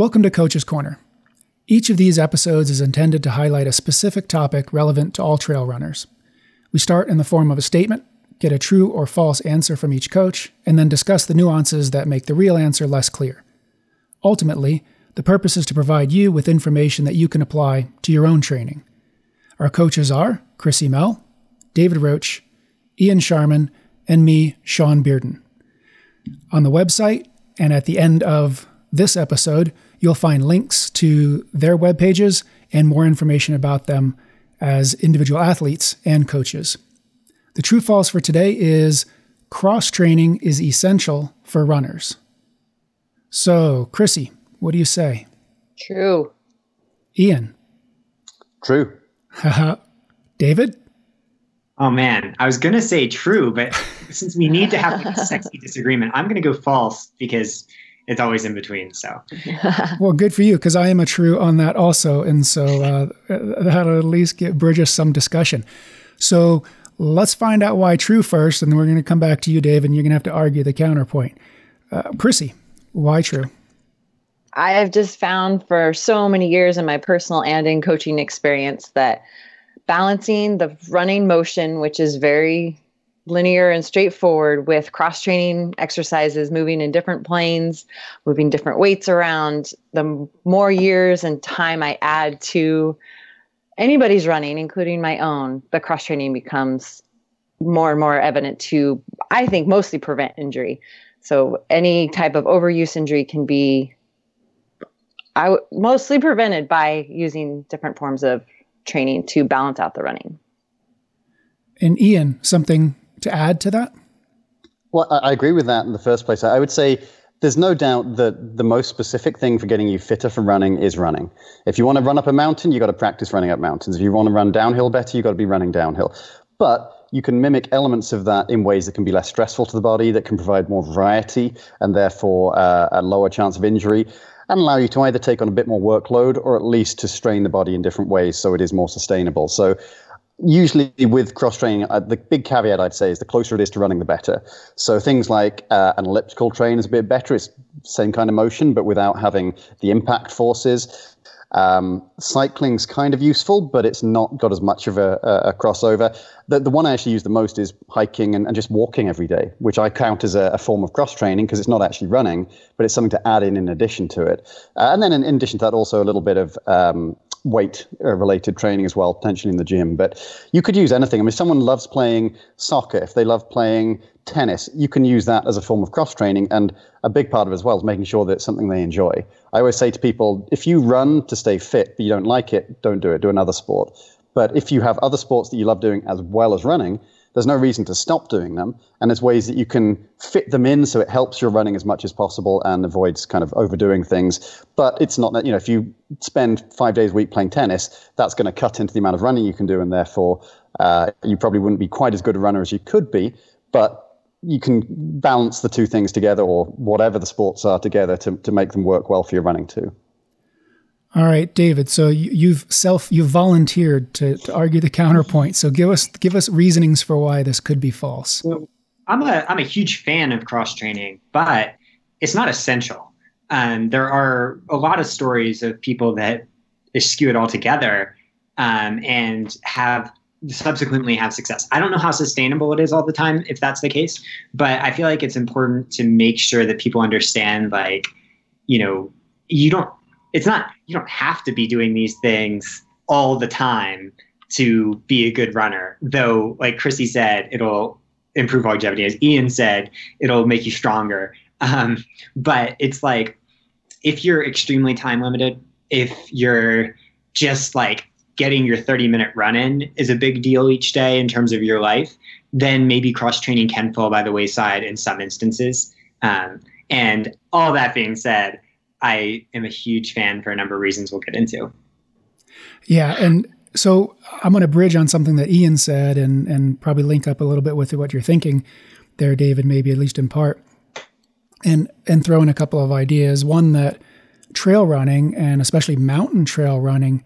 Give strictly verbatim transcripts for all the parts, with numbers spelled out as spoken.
Welcome to Coach's Corner. Each of these episodes is intended to highlight a specific topic relevant to all trail runners. We start in the form of a statement, get a true or false answer from each coach, and then discuss the nuances that make the real answer less clear. Ultimately, the purpose is to provide you with information that you can apply to your own training. Our coaches are Krissy Moehl, David Roche, Ian Sharman, and me, Shawn Bearden. On the website and at the end of this episode, you'll find links to their web pages and more information about them as individual athletes and coaches. The true false for today is cross-training is essential for runners. So, Krissy, what do you say? True. Ian? True. David? Oh, man. I was going to say true, but since we need to have a sexy disagreement, I'm going to go false because it's always in between. So, well, good for you, because I am a true on that also. And so uh, that'll at least get Bridges some discussion. So let's find out why true first, and then we're going to come back to you, Dave, and you're going to have to argue the counterpoint. Uh, Krissy, why true? I've just found for so many years in my personal and in coaching experience that balancing the running motion, which is very linear and straightforward, with cross-training exercises, moving in different planes, moving different weights around, the more years and time I add to anybody's running, including my own, the cross-training becomes more and more evident to, I think, mostly prevent injury. So any type of overuse injury can be I w- mostly prevented by using different forms of training to balance out the running. And Ian, something to add to that? Well, I agree with that in the first place. I would say there's no doubt that the most specific thing for getting you fitter for running is running. If you want to run up a mountain, you got to practice running up mountains. If you want to run downhill better, you got to be running downhill. But you can mimic elements of that in ways that can be less stressful to the body, that can provide more variety and therefore uh, a lower chance of injury, and allow you to either take on a bit more workload or at least to strain the body in different ways so it is more sustainable. So usually with cross-training, uh, the big caveat I'd say is the closer it is to running, the better. So things like uh, an elliptical train is a bit better. It's same kind of motion, but without having the impact forces. Um, cycling's kind of useful, but it's not got as much of a, a, a crossover. The, the one I actually use the most is hiking and, and just walking every day, which I count as a, a form of cross-training because it's not actually running, but it's something to add in in addition to it. Uh, and then in, in addition to that, also a little bit of um, weight-related training as well, potentially in the gym. But you could use anything. I mean, if someone loves playing soccer, if they love playing tennis, you can use that as a form of cross-training, and a big part of it as well is making sure that it's something they enjoy. I always say to people, if you run to stay fit but you don't like it, don't do it, do another sport. But if you have other sports that you love doing as well as running, there's no reason to stop doing them, and there's ways that you can fit them in so it helps your running as much as possible and avoids kind of overdoing things. But it's not that, you know, if you spend five days a week playing tennis, that's going to cut into the amount of running you can do, and therefore uh, you probably wouldn't be quite as good a runner as you could be, but you can balance the two things together, or whatever the sports are together, to, to make them work well for your running too. All right, David. So you, you've self you've volunteered to, to argue the counterpoint. So give us give us reasonings for why this could be false. Well, I'm a I'm a huge fan of cross training, but it's not essential. Um, there are a lot of stories of people that eschew it altogether um, and have. subsequently have success. I don't know how sustainable it is all the time, if that's the case, but I feel like it's important to make sure that people understand, like, you know, you don't, it's not, you don't have to be doing these things all the time to be a good runner. Though, like Krissy said, it'll improve longevity. As Ian said, it'll make you stronger. Um, but it's like, if you're extremely time limited, if you're just like, getting your thirty minute run in is a big deal each day in terms of your life, then maybe cross training can fall by the wayside in some instances. Um, and all that being said, I am a huge fan for a number of reasons we'll get into. Yeah. And so I'm going to bridge on something that Ian said and, and probably link up a little bit with what you're thinking there, David, maybe at least in part, and, and throw in a couple of ideas. One, that trail running, and especially mountain trail running,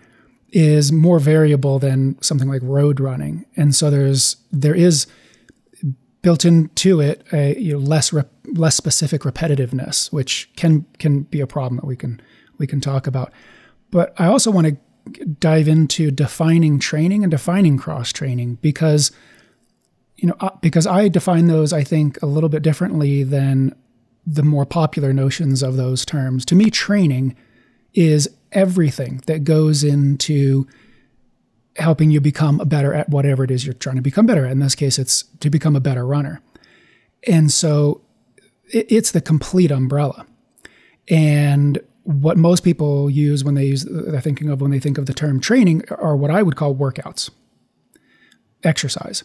is more variable than something like road running. And so there's, there is built into it a you know, less, rep, less specific repetitiveness, which can, can be a problem that we can, we can talk about. But I also want to dive into defining training and defining cross-training, because, you know, because I define those, I think, a little bit differently than the more popular notions of those terms. To me, training is everything that goes into helping you become better at whatever it is you're trying to become better at. In this case, it's to become a better runner. And so it, it's the complete umbrella. And what most people use when they use, they're thinking of when they think of the term training, are what I would call workouts, exercise.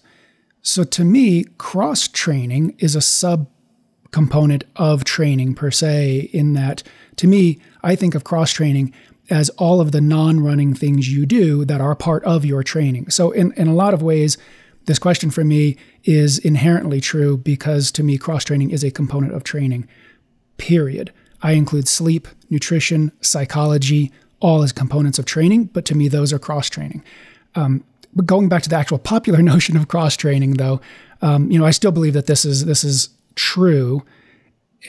So to me, cross training is a sub-component of training per se, in that, to me, I think of cross training as all of the non-running things you do that are part of your training. So in, in a lot of ways, this question for me is inherently true, because to me, cross-training is a component of training, period. I include sleep, nutrition, psychology, all as components of training, but to me, those are cross-training. Um, but going back to the actual popular notion of cross-training, though, um, you know, I still believe that this is, this is true,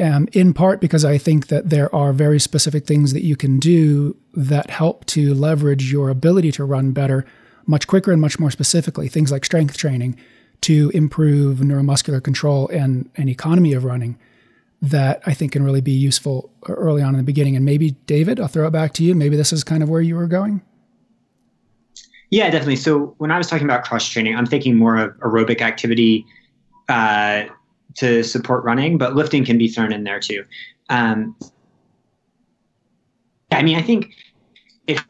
Um, in part because I think that there are very specific things that you can do that help to leverage your ability to run better, much quicker and much more specifically, things like strength training to improve neuromuscular control and an economy of running, that I think can really be useful early on in the beginning. And maybe, David, I'll throw it back to you. Maybe this is kind of where you were going. Yeah, definitely. So when I was talking about cross training, I'm thinking more of aerobic activity, uh, to support running, but lifting can be thrown in there too. Um, I mean, I think if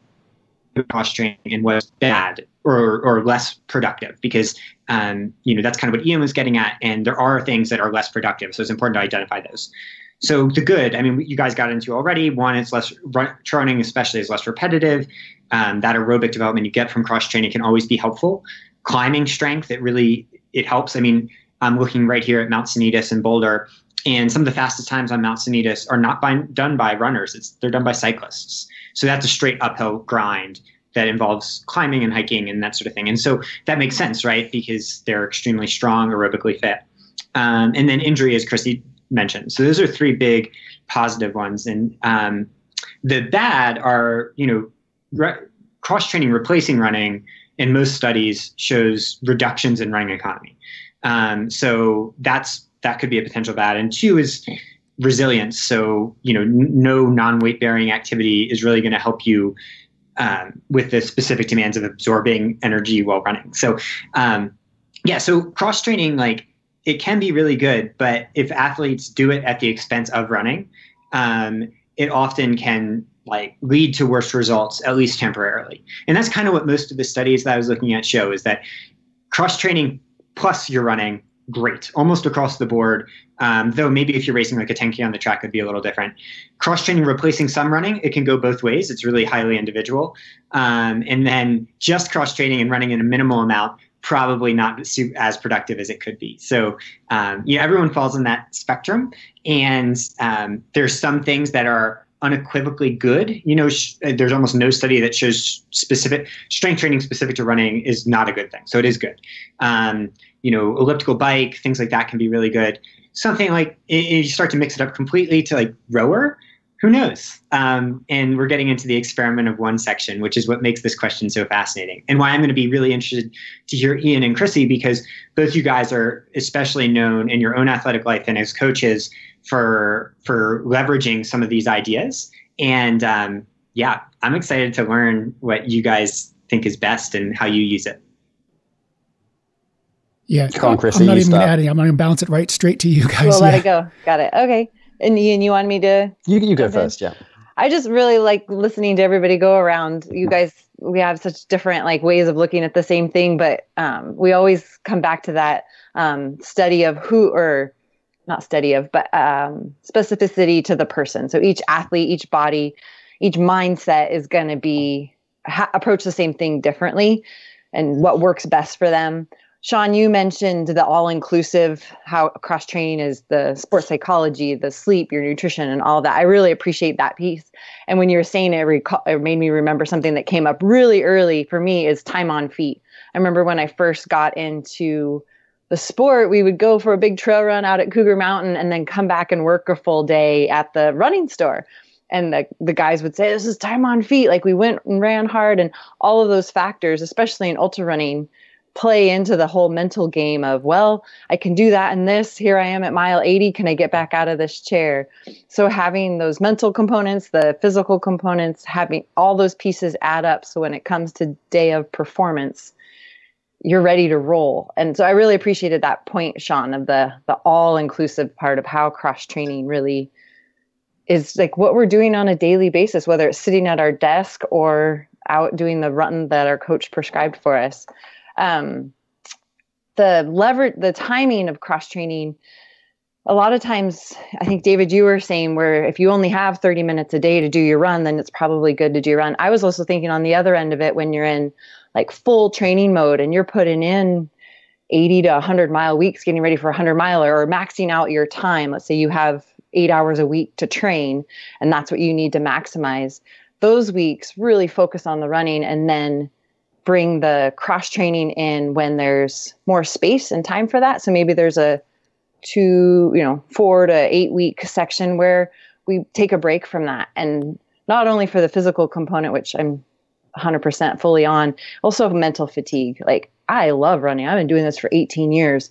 cross training was bad or, or less productive, because, um, you know, that's kind of what Ian was getting at. And there are things that are less productive. So it's important to identify those. So the good, I mean, you guys got into already. One, it's less run, running, especially, is less repetitive. Um, that aerobic development you get from cross training can always be helpful. Climbing strength, it really, it helps. I mean, I'm looking right here at Mount Sanitas in Boulder, and some of the fastest times on Mount Sanitas are not by, done by runners. It's, they're done by cyclists. So that's a straight uphill grind that involves climbing and hiking and that sort of thing. And so that makes sense, right? Because they're extremely strong, aerobically fit. Um, and then injury, as Krissy mentioned. So those are three big positive ones. And um, the bad are, you know, re cross-training replacing running in most studies shows reductions in running economy. Um, so that's, that could be a potential bad. And two is resilience. So, you know, no non-weight bearing activity is really going to help you, um, with the specific demands of absorbing energy while running. So, um, yeah, so cross training, like, it can be really good, but if athletes do it at the expense of running, um, it often can, like, lead to worse results, at least temporarily. And that's kind of what most of the studies that I was looking at show, is that cross training plus you're running, great, almost across the board. Um, though maybe if you're racing like a ten K on the track, it'd be a little different. Cross-training replacing some running, it can go both ways. It's really highly individual. Um, and then just cross-training and running in a minimal amount, probably not as productive as it could be. So um, yeah, everyone falls in that spectrum. And um, there's some things that are unequivocally good. You know, sh there's almost no study that shows specific strength training specific to running is not a good thing. So it is good. Um, you know, elliptical bike, things like that can be really good. Something like, if you start to mix it up completely to like rower, who knows? Um, and we're getting into the experiment of one section, which is what makes this question so fascinating, and why I'm going to be really interested to hear Ian and Krissy, because both you guys are especially known in your own athletic life and as coaches for for leveraging some of these ideas. And um, yeah, I'm excited to learn what you guys think is best and how you use it. Yeah, on, Krissy, I'm not even going to add it. I'm going to bounce it right straight to you guys. We'll let yeah. it go. Got it. Okay. And Ian, you want me to? You, you go first, yeah. I just really like listening to everybody go around. You guys, we have such different like ways of looking at the same thing, but um, we always come back to that um, study of who, or not study of, but um, specificity to the person. So each athlete, each body, each mindset is going to be ha approach the same thing differently, and what works best for them. Shawn, you mentioned the all-inclusive, how cross-training is the sports psychology, the sleep, your nutrition, and all that. I really appreciate that piece. And when you were saying it, recall, it made me remember something that came up really early for me is time on feet. I remember when I first got into the sport, we would go for a big trail run out at Cougar Mountain and then come back and work a full day at the running store. And the, the guys would say, this is time on feet. Like, we went and ran hard, and all of those factors, especially in ultra running, play into the whole mental game of, well, I can do that and this, here I am at mile eighty. Can I get back out of this chair? So having those mental components, the physical components, having all those pieces add up. So when it comes to day of performance, you're ready to roll. And so I really appreciated that point, Shawn, of the, the all inclusive part of how cross training really is, like what we're doing on a daily basis, whether it's sitting at our desk or out doing the run that our coach prescribed for us. Um, the lever, the timing of cross training, a lot of times, I think David, you were saying where if you only have thirty minutes a day to do your run, then it's probably good to do your run. I was also thinking on the other end of it, when you're in like full training mode and you're putting in eighty to one hundred mile weeks, getting ready for a hundred miler or maxing out your time. Let's say you have eight hours a week to train and that's what you need to maximize. Those weeks really focus on the running and then bring the cross training in when there's more space and time for that. So maybe there's a two, you know, four to eight week section where we take a break from that. And not only for the physical component, which I'm one hundred percent fully on, also mental fatigue. Like, I love running. I've been doing this for eighteen years.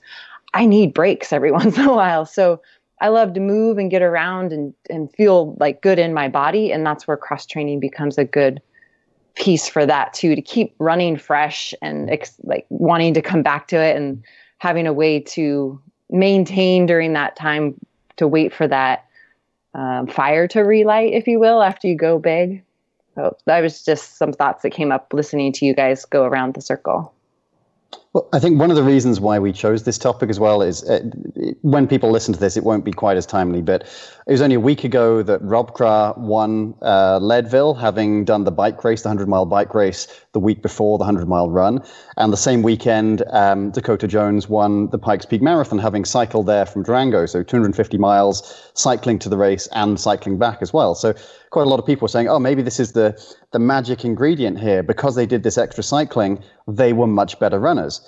I need breaks every once in a while. So I love to move and get around and, and feel like good in my body. And that's where cross training becomes a good piece for that too, to keep running fresh and ex- like wanting to come back to it and having a way to maintain during that time to wait for that um, fire to relight, if you will, after you go big. So that was just some thoughts that came up listening to you guys go around the circle. Well, I think one of the reasons why we chose this topic as well is uh, when people listen to this, it won't be quite as timely, but it was only a week ago that Rob Krar won uh, Leadville, having done the bike race, the hundred-mile bike race, the week before the hundred-mile run. And the same weekend, um, Dakota Jones won the Pikes Peak Marathon, having cycled there from Durango. So two hundred fifty miles, cycling to the race and cycling back as well. So quite a lot of people were saying, oh, maybe this is the, the magic ingredient here. Because they did this extra cycling, they were much better runners.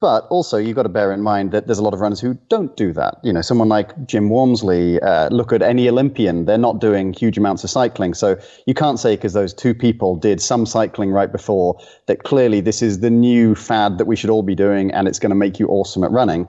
But also, you've got to bear in mind that there's a lot of runners who don't do that. You know, someone like Jim Walmsley, uh, look at any Olympian, they're not doing huge amounts of cycling. So you can't say because those two people did some cycling right before that clearly this is the new fad that we should all be doing and it's going to make you awesome at running.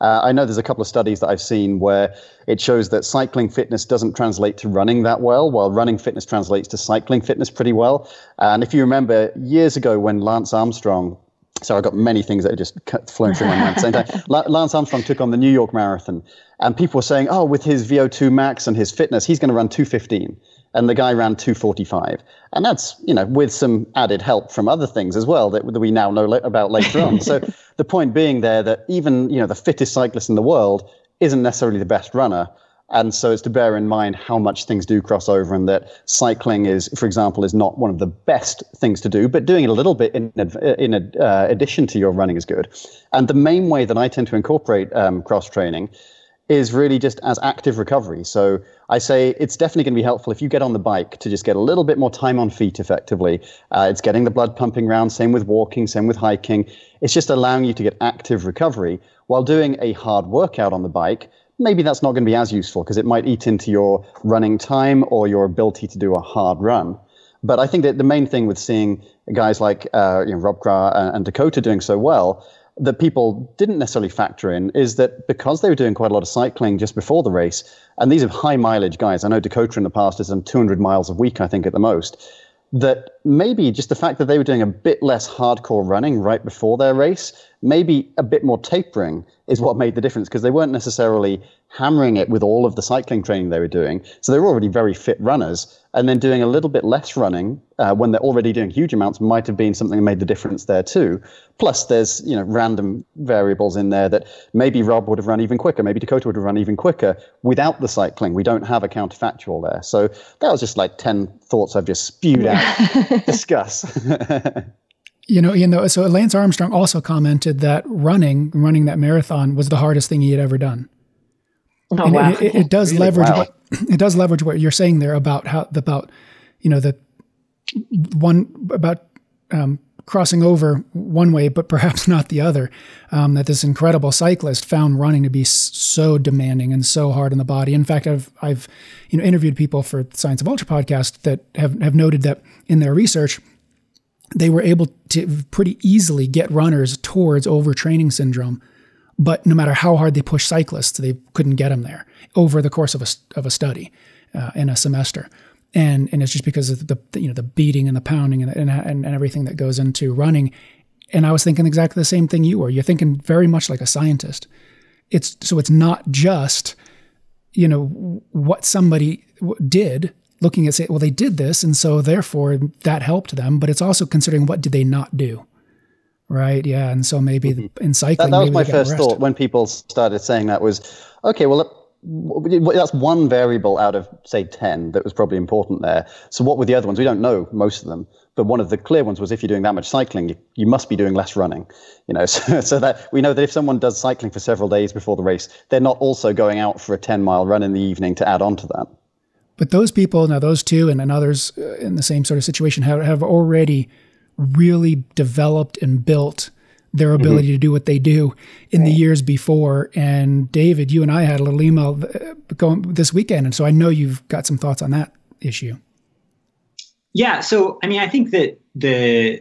Uh, I know there's a couple of studies that I've seen where it shows that cycling fitness doesn't translate to running that well, while running fitness translates to cycling fitness pretty well. And if you remember years ago when Lance Armstrong, sorry, I've got many things that are just flown through my mind at the same time, Lance Armstrong took on the New York Marathon and people were saying, oh, with his V O two max and his fitness, he's going to run two fifteen. And the guy ran two forty-five. And that's, you know, with some added help from other things as well that, that we now know about later on. So the point being there that even, you know, the fittest cyclist in the world isn't necessarily the best runner. And so it's to bear in mind how much things do cross over and that cycling is, for example, is not one of the best things to do, but doing it a little bit in in uh, addition to your running is good. And the main way that I tend to incorporate um, cross-training is really just as active recovery. So I say it's definitely going to be helpful if you get on the bike to just get a little bit more time on feet effectively. Uh, it's getting the blood pumping round, same with walking, same with hiking. It's just allowing you to get active recovery while doing a hard workout on the bike. Maybe that's not going to be as useful because it might eat into your running time or your ability to do a hard run. But I think that the main thing with seeing guys like uh, you know, Rob Krar and, and Dakota doing so well that people didn't necessarily factor in is that because they were doing quite a lot of cycling just before the race, and these are high mileage guys. I know Dakota in the past has done two hundred miles a week, I think, at the most. That maybe just the fact that they were doing a bit less hardcore running right before their race, maybe a bit more tapering is what made the difference because they weren't necessarily hammering it with all of the cycling training they were doing. So they were already very fit runners and then doing a little bit less running uh, when they're already doing huge amounts might have been something that made the difference there too. Plus there's, you know, random variables in there that maybe Rob would have run even quicker, maybe Dakota would have run even quicker without the cycling. We don't have a counterfactual there. So that was just like ten thoughts I've just spewed out. Discuss. You know, Ian, though, so Lance Armstrong also commented that running, running that marathon was the hardest thing he had ever done. Oh, wow. it, it, it does really? leverage wow. what, it does leverage what you're saying there about how about, you know, the one about um, crossing over one way, but perhaps not the other, um, that this incredible cyclist found running to be so demanding and so hard on the body. In fact, I've, I've you know, interviewed people for Science of Ultra podcast that have, have noted that in their research, they were able to pretty easily get runners towards overtraining syndrome, but no matter how hard they push cyclists, they couldn't get them there over the course of a, of a study uh, in a semester. And, and it's just because of the, you know, the beating and the pounding and, and, and everything that goes into running. And I was thinking exactly the same thing you were. You're thinking very much like a scientist. It's, so it's not just, you know, what somebody did, looking at, say, well, they did this, and so therefore that helped them, but it's also considering what did they not do. Right. Yeah. And so maybe mm-hmm. in cycling, that, that was my first rest. thought when people started saying that was, okay, well, it, that's one variable out of, say, ten that was probably important there. So what were the other ones? We don't know most of them, but one of the clear ones was if you're doing that much cycling, you, you must be doing less running, you know, so, so that we know that if someone does cycling for several days before the race, they're not also going out for a ten mile run in the evening to add on to that. But those people, now those two and, and others in the same sort of situation have, have already really developed and built their ability mm-hmm. to do what they do in the years before. And David, you and I had a little email going this weekend, and so I know you've got some thoughts on that issue. Yeah. So, I mean, I think that the,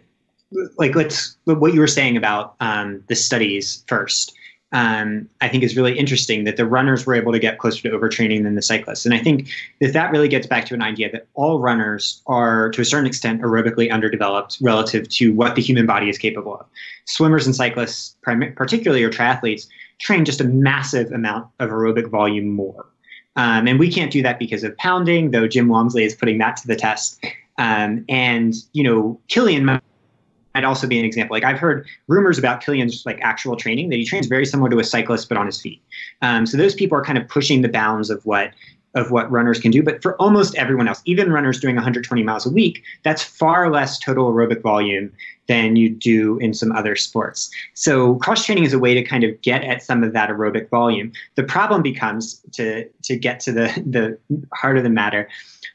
like, let's, what you were saying about um, the studies first, um, I think is really interesting that the runners were able to get closer to overtraining than the cyclists. And I think that that really gets back to an idea that all runners are, to a certain extent, aerobically underdeveloped relative to what the human body is capable of. Swimmers and cyclists, particularly, or triathletes, train just a massive amount of aerobic volume more. Um, and we can't do that because of pounding, though Jim Walmsley is putting that to the test. Um, and, you know, Killian might I'd also be an example. Like, I've heard rumors about Killian's like actual training, that he trains very similar to a cyclist, but on his feet. Um, so those people are kind of pushing the bounds of what of what runners can do. But for almost everyone else, even runners doing one hundred twenty miles a week, that's far less total aerobic volume than you do in some other sports. So cross training is a way to kind of get at some of that aerobic volume. The problem becomes to to get to the the heart of the matter.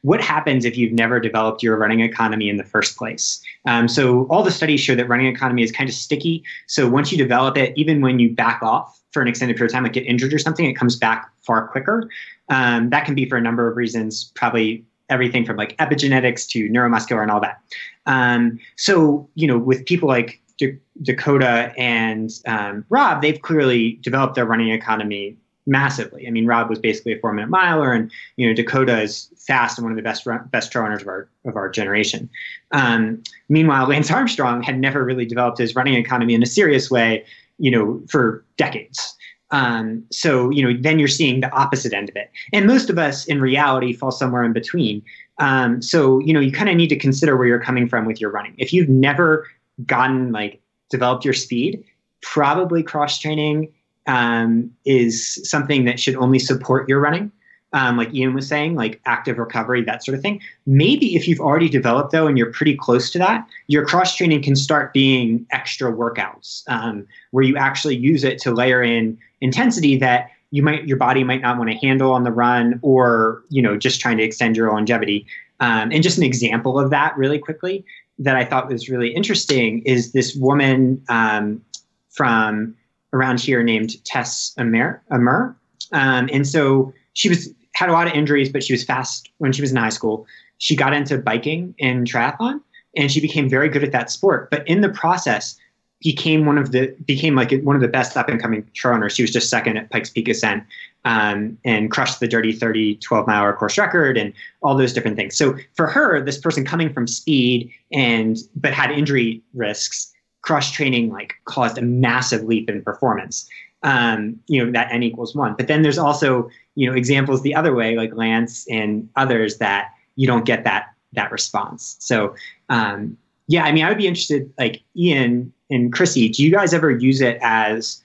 What happens if you've never developed your running economy in the first place? Um, so all the studies show that running economy is kind of sticky. So once you develop it, even when you back off for an extended period of time, like get injured or something, it comes back far quicker. Um, that can be for a number of reasons, probably everything from like epigenetics to neuromuscular and all that. Um, so, you know, with people like D- Dakota and um, Rob, they've clearly developed their running economy massively. I mean, Rob was basically a four-minute miler, and you know, Dakota is fast and one of the best run, best trail runners of our of our generation. Um, meanwhile, Lance Armstrong had never really developed his running economy in a serious way, you know, for decades. Um, so you know, then you're seeing the opposite end of it, and most of us in reality fall somewhere in between. Um, so you know, you kind of need to consider where you're coming from with your running. If you've never gotten like developed your speed, probably cross training Um, is something that should only support your running. Um, like Ian was saying, like active recovery, that sort of thing. Maybe if you've already developed though, and you're pretty close to that, your cross training can start being extra workouts um, where you actually use it to layer in intensity that you might, your body might not want to handle on the run, or, you know, just trying to extend your longevity. Um, and just an example of that really quickly that I thought was really interesting is this woman um, from around here named Tess Amer. Amer. Um, and so she was had a lot of injuries, but she was fast when she was in high school. She got into biking and triathlon, and she became very good at that sport. But in the process, became one of the became like one of the best up and coming trail runners. She was just second at Pike's Peak Ascent, um, and crushed the Dirty thirty twelve mile course record and all those different things. So for her, this person coming from speed and but had injury risks, cross training like caused a massive leap in performance. Um, you know, that N equals one. But then there's also, you know, examples the other way, like Lance and others, that you don't get that, that response. So, um, yeah, I mean, I would be interested, like Ian and Krissy, do you guys ever use it as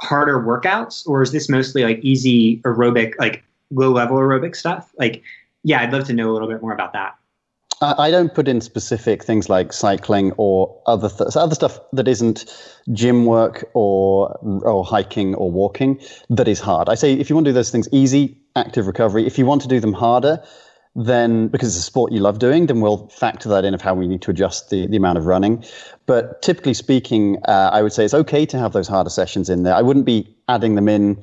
harder workouts, or is this mostly like easy aerobic, like low level aerobic stuff? Like, yeah, I'd love to know a little bit more about that. I don't put in specific things like cycling or other th- other stuff that isn't gym work or or hiking or walking that is hard. I say if you want to do those things easy, active recovery. If you want to do them harder, then, because it's a sport you love doing, then we'll factor that in of how we need to adjust the, the amount of running. But typically speaking, uh, I would say it's okay to have those harder sessions in there. I wouldn't be adding them in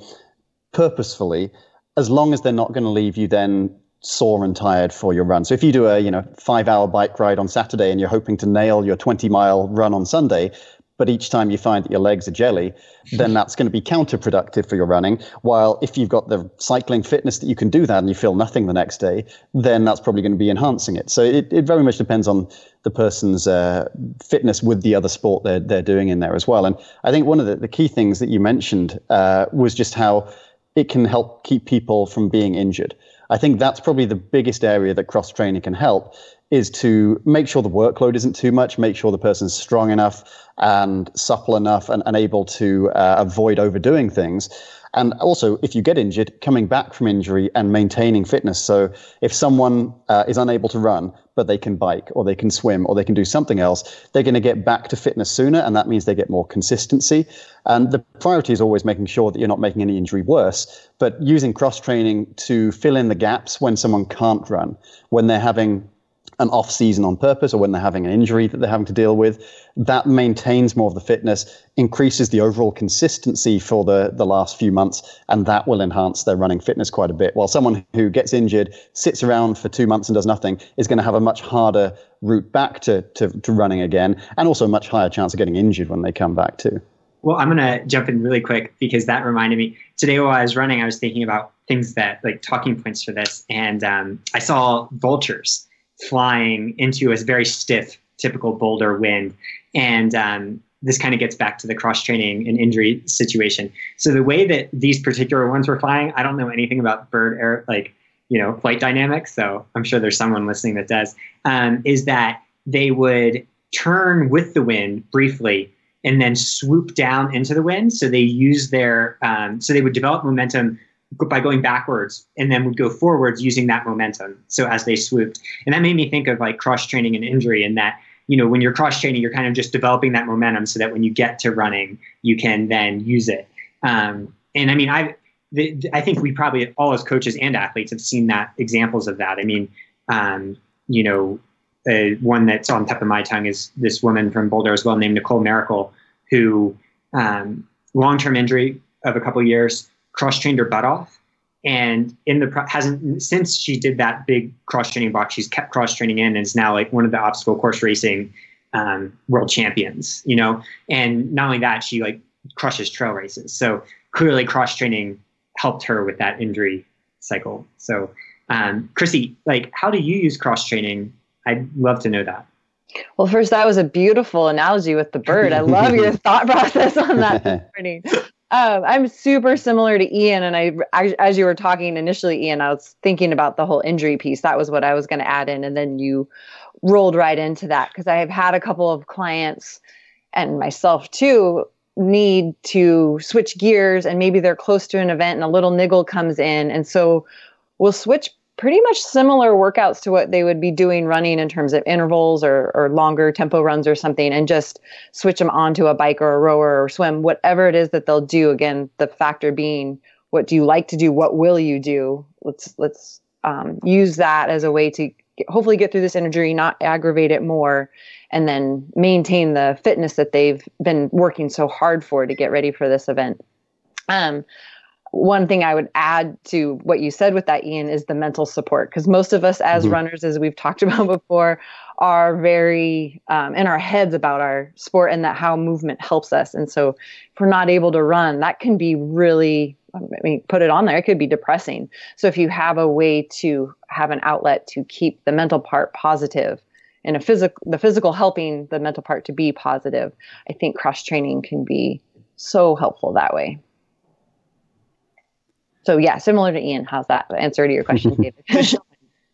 purposefully, as long as they're not going to leave you then sore and tired for your run. So if you do a you know five hour bike ride on Saturday and you're hoping to nail your twenty mile run on Sunday, but each time you find that your legs are jelly, then that's going to be counterproductive for your running. While if you've got the cycling fitness that you can do that and you feel nothing the next day, then that's probably going to be enhancing it. So it, it very much depends on the person's uh, fitness with the other sport they're, they're doing in there as well. And I think one of the, the key things that you mentioned uh, was just how it can help keep people from being injured. I think that's probably the biggest area that cross-training can help, is to make sure the workload isn't too much, make sure the person's strong enough and supple enough and, and able to uh, avoid overdoing things. And also, if you get injured, coming back from injury and maintaining fitness. So if someone uh, is unable to run, but they can bike or they can swim or they can do something else, they're going to get back to fitness sooner, and that means they get more consistency. And the priority is always making sure that you're not making any injury worse, but using cross-training to fill in the gaps when someone can't run, when they're having an off season on purpose, or when they're having an injury that they're having to deal with. That maintains more of the fitness, increases the overall consistency for the, the last few months, and that will enhance their running fitness quite a bit. While someone who gets injured, sits around for two months and does nothing, is going to have a much harder route back to, to, to running again, and also a much higher chance of getting injured when they come back too. Well, I'm going to jump in really quick because that reminded me. Today while I was running, I was thinking about things that, like talking points for this, and um, I saw vultures flying into a very stiff, typical boulder wind. And um, this kind of gets back to the cross-training and injury situation. So the way that these particular ones were flying, I don't know anything about bird air, like, you know, flight dynamics, so I'm sure there's someone listening that does, um, is that they would turn with the wind briefly and then swoop down into the wind. So they use their, um, so they would develop momentum by going backwards, and then would go forwards using that momentum. So as they swooped, and that made me think of like cross training and injury, and that, you know, when you're cross training, you're kind of just developing that momentum so that when you get to running, you can then use it. Um, and I mean, I, I think we probably all as coaches and athletes have seen that, examples of that. I mean, um, you know, uh, one that's on top of my tongue is this woman from Boulder as well, named Nicole Merrickle, who, um, long-term injury of a couple of years, cross-trained her butt off, and in the hasn't since she did that big cross-training box, she's kept cross-training in and is now like one of the obstacle course racing um, world champions, you know. And not only that, she like crushes trail races. So clearly cross-training helped her with that injury cycle. So um, Krissy, like, how do you use cross-training? I'd love to know that. Well, first, that was a beautiful analogy with the bird. I love your thought process on that this morning. Um, I'm super similar to Ian, and I, I, as you were talking initially, Ian, I was thinking about the whole injury piece. That was what I was going to add in, and then you rolled right into that, because I have had a couple of clients, and myself too, need to switch gears, and maybe they're close to an event and a little niggle comes in, and so we'll switch pretty much similar workouts to what they would be doing running in terms of intervals or, or longer tempo runs or something, and just switch them onto a bike or a rower or swim, whatever it is that they'll do. Again, the factor being, what do you like to do? What will you do? Let's, let's um, use that as a way to get, hopefully get through this injury, not aggravate it more, and then maintain the fitness that they've been working so hard for to get ready for this event. Um, One thing I would add to what you said with that, Ian, is the mental support, because most of us as mm-hmm. runners, as we've talked about before, are very um, in our heads about our sport and that how movement helps us. And so if we're not able to run, that can be really, I mean, put it on there, it could be depressing. So if you have a way to have an outlet to keep the mental part positive and a physical, the physical helping the mental part to be positive, I think cross training can be so helpful that way. So yeah, similar to Ian, how's that answer to your question, David?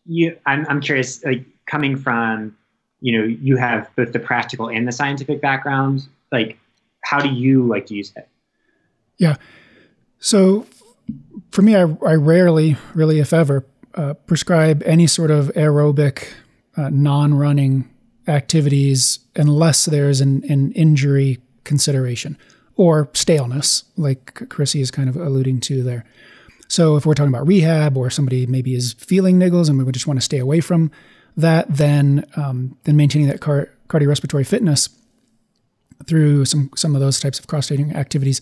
you, I'm, I'm curious, like coming from, you know, you have both the practical and the scientific background, like how do you like to use it? Yeah. So for me, I, I rarely, really if ever, uh, prescribe any sort of aerobic, uh, non-running activities unless there's an, an injury consideration or staleness, like Krissy is kind of alluding to there. So if we're talking about rehab or somebody maybe is feeling niggles and we would just want to stay away from that, then um, then maintaining that car cardiorespiratory fitness through some, some of those types of cross-training activities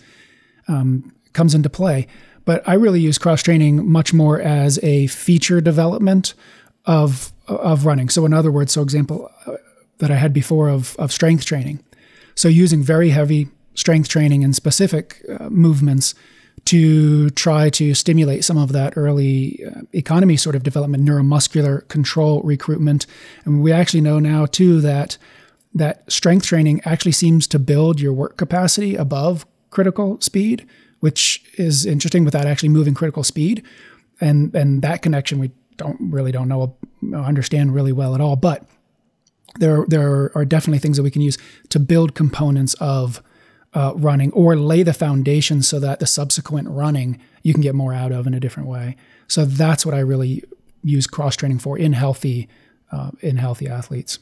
um, comes into play. But I really use cross-training much more as a feature development of, of running. So in other words, so example uh, that I had before of, of strength training. So using very heavy strength training and specific uh, movements to try to stimulate some of that early uh, economy sort of development, neuromuscular control recruitment. And we actually know now too that that strength training actually seems to build your work capacity above critical speed, which is interesting without actually moving critical speed. And, and that connection we don't really don't know, understand really well at all, but there, there are definitely things that we can use to build components of uh, running or lay the foundation so that the subsequent running you can get more out of in a different way. So that's what I really use cross-training for in healthy, uh, in healthy athletes.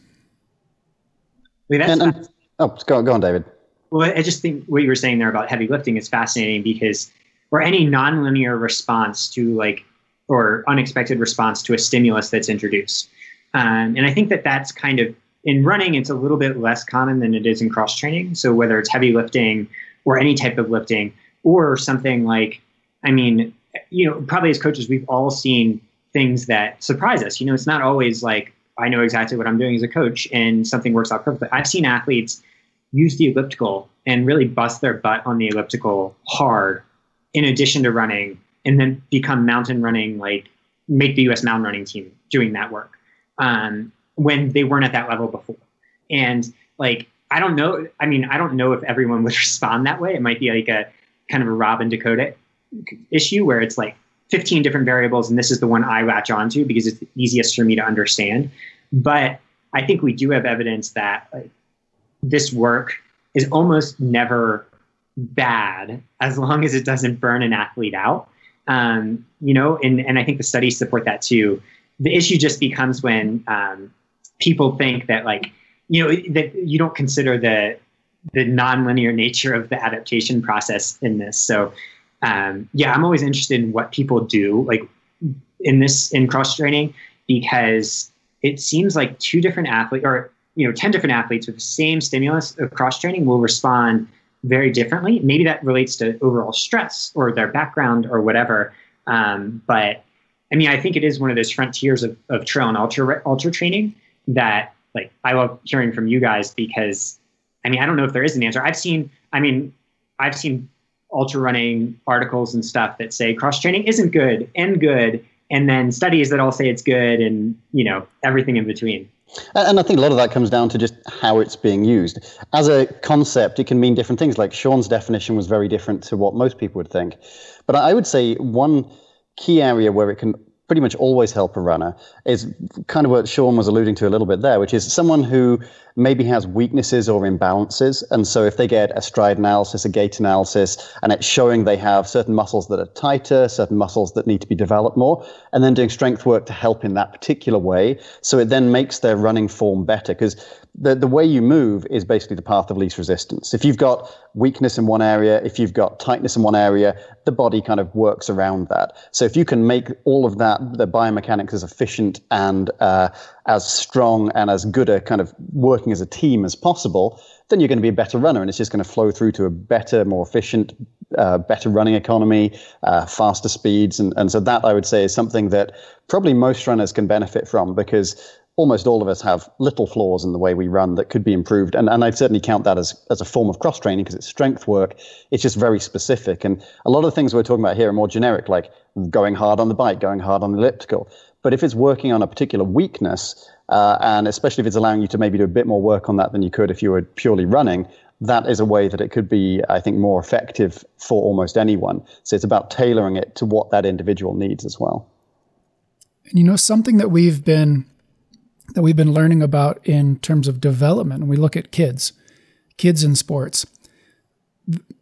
I mean, that's and, and, oh, go, go on, David. Well, I just think what you were saying there about heavy lifting is fascinating because, or any nonlinear response to like, or unexpected response to a stimulus that's introduced. Um, and I think that that's kind of, in running, it's a little bit less common than it is in cross training. So whether it's heavy lifting or any type of lifting or something like, I mean, you know, probably as coaches, we've all seen things that surprise us. You know, it's not always like, I know exactly what I'm doing as a coach and something works out perfectly. I've seen athletes use the elliptical and really bust their butt on the elliptical hard in addition to running and then become mountain running, like make the U S mountain running team doing that work um, when they weren't at that level before. And like, I don't know. I mean, I don't know if everyone would respond that way. It might be like a kind of a Rob and Dakota issue where it's like, fifteen different variables, and this is the one I latch onto because it's the easiest for me to understand. But I think we do have evidence that like, this work is almost never bad as long as it doesn't burn an athlete out. Um, you know, and, and I think the studies support that too. The issue just becomes when um, people think that like, you know, that you don't consider the, the nonlinear nature of the adaptation process in this. So Um, yeah, I'm always interested in what people do like in this, in cross training, because it seems like two different athletes or, you know, ten different athletes with the same stimulus of cross training will respond very differently. Maybe that relates to overall stress or their background or whatever. Um, but I mean, I think it is one of those frontiers of, of trail and ultra, ultra training that like, I love hearing from you guys because I mean, I don't know if there is an answer. I've seen, I mean, I've seen ultra running articles and stuff that say cross training isn't good and good, and then studies that all say it's good and, you know, everything in between. And I think a lot of that comes down to just how it's being used. As a concept, it can mean different things. Like Sean's definition was very different to what most people would think. But I would say one key area where it can pretty much always help a runner is kind of what Sean was alluding to a little bit there, which is someone who maybe has weaknesses or imbalances. And so if they get a stride analysis, a gait analysis, and it's showing they have certain muscles that are tighter, certain muscles that need to be developed more, and then doing strength work to help in that particular way. So it then makes their running form better because the, the way you move is basically the path of least resistance. If you've got weakness in one area, if you've got tightness in one area, the body kind of works around that. So if you can make all of that, the biomechanics as efficient and uh, as strong and as good a kind of working as a team as possible, then you're going to be a better runner, and it's just going to flow through to a better, more efficient, uh, better running economy, uh, faster speeds. And, and so that, I would say, is something that probably most runners can benefit from because almost all of us have little flaws in the way we run that could be improved. And, and I'd certainly count that as, as a form of cross-training because it's strength work. It's just very specific. And a lot of the things we're talking about here are more generic, like going hard on the bike, going hard on the elliptical. But if it's working on a particular weakness, uh, and especially if it's allowing you to maybe do a bit more work on that than you could if you were purely running, that is a way that it could be, I think, more effective for almost anyone. So it's about tailoring it to what that individual needs as well. And you know, something that we've been... that we've been learning about in terms of development. And we look at kids, kids in sports.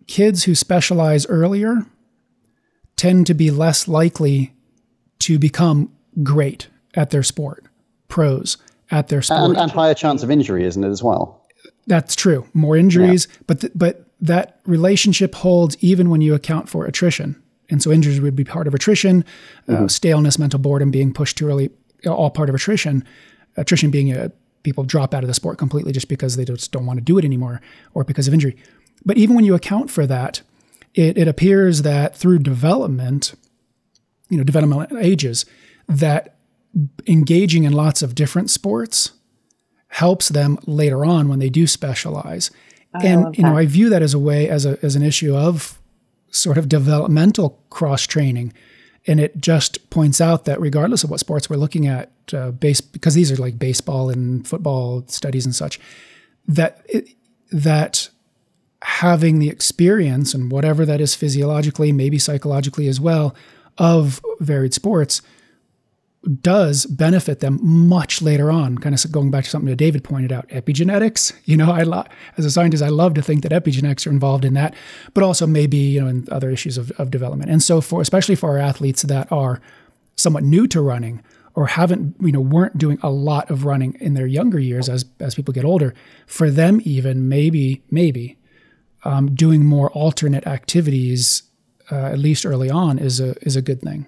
Kids who specialize earlier tend to be less likely to become great at their sport, pros at their sport. And, and higher chance of injury, isn't it, as well? That's true. More injuries, yeah. but th but that relationship holds even when you account for attrition. And so injuries would be part of attrition, mm-hmm. uh, staleness, mental boredom, being pushed too early, all part of attrition. Attrition being a, people drop out of the sport completely just because they just don't want to do it anymore or because of injury. But even when you account for that, it, it appears that through development, you know, developmental ages, that engaging in lots of different sports helps them later on when they do specialize. I and, you know, I view that as a way, as a, as an issue of sort of developmental cross-training. And it just points out that regardless of what sports we're looking at, uh, base, because these are like baseball and football studies and such, that it, that having the experience and whatever that is physiologically, maybe psychologically as well, of varied sports does benefit them much later on. Kind of going back to something that David pointed out, epigenetics. You know, I lo- as a scientist, I love to think that epigenetics are involved in that, but also maybe, you know, in other issues of, of development. And so, for especially for our athletes that are somewhat new to running or haven't, you know, weren't doing a lot of running in their younger years, as as people get older, for them even maybe maybe um, doing more alternate activities uh, at least early on is a is a good thing.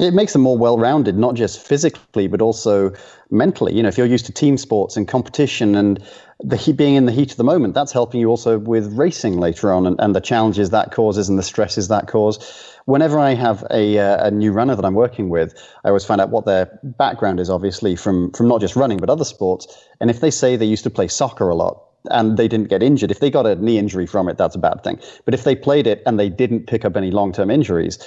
It makes them more well-rounded, not just physically, but also mentally. You know, if you're used to team sports and competition and the heat, being in the heat of the moment, that's helping you also with racing later on and, and the challenges that causes and the stresses that cause. Whenever I have a, uh, a new runner that I'm working with, I always find out what their background is, obviously, from, from not just running, but other sports. And if they say they used to play soccer a lot, and they didn't get injured. If they got a knee injury from it, that's a bad thing. But if they played it and they didn't pick up any long-term injuries,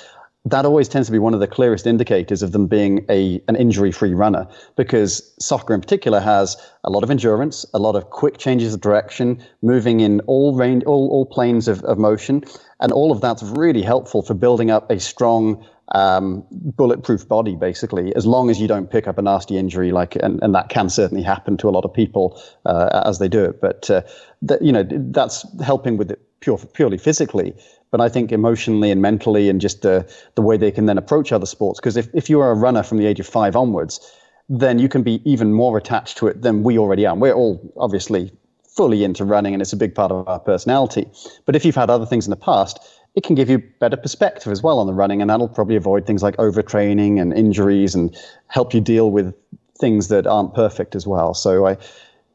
that always tends to be one of the clearest indicators of them being a an injury-free runner, because soccer in particular has a lot of endurance, a lot of quick changes of direction, moving in all range, all, all planes of, of motion, and all of that's really helpful for building up a strong um, bulletproof body, basically, as long as you don't pick up a nasty injury, like, and, and that can certainly happen to a lot of people uh, as they do it. But, uh, that, you know, that's helping with it pure, purely physically. But I think emotionally and mentally and just uh, the way they can then approach other sports. Because if, if you are a runner from the age of five onwards, then you can be even more attached to it than we already are. And we're all obviously fully into running and it's a big part of our personality. But if you've had other things in the past, it can give you better perspective as well on the running. And that'll probably avoid things like overtraining and injuries and help you deal with things that aren't perfect as well. So I...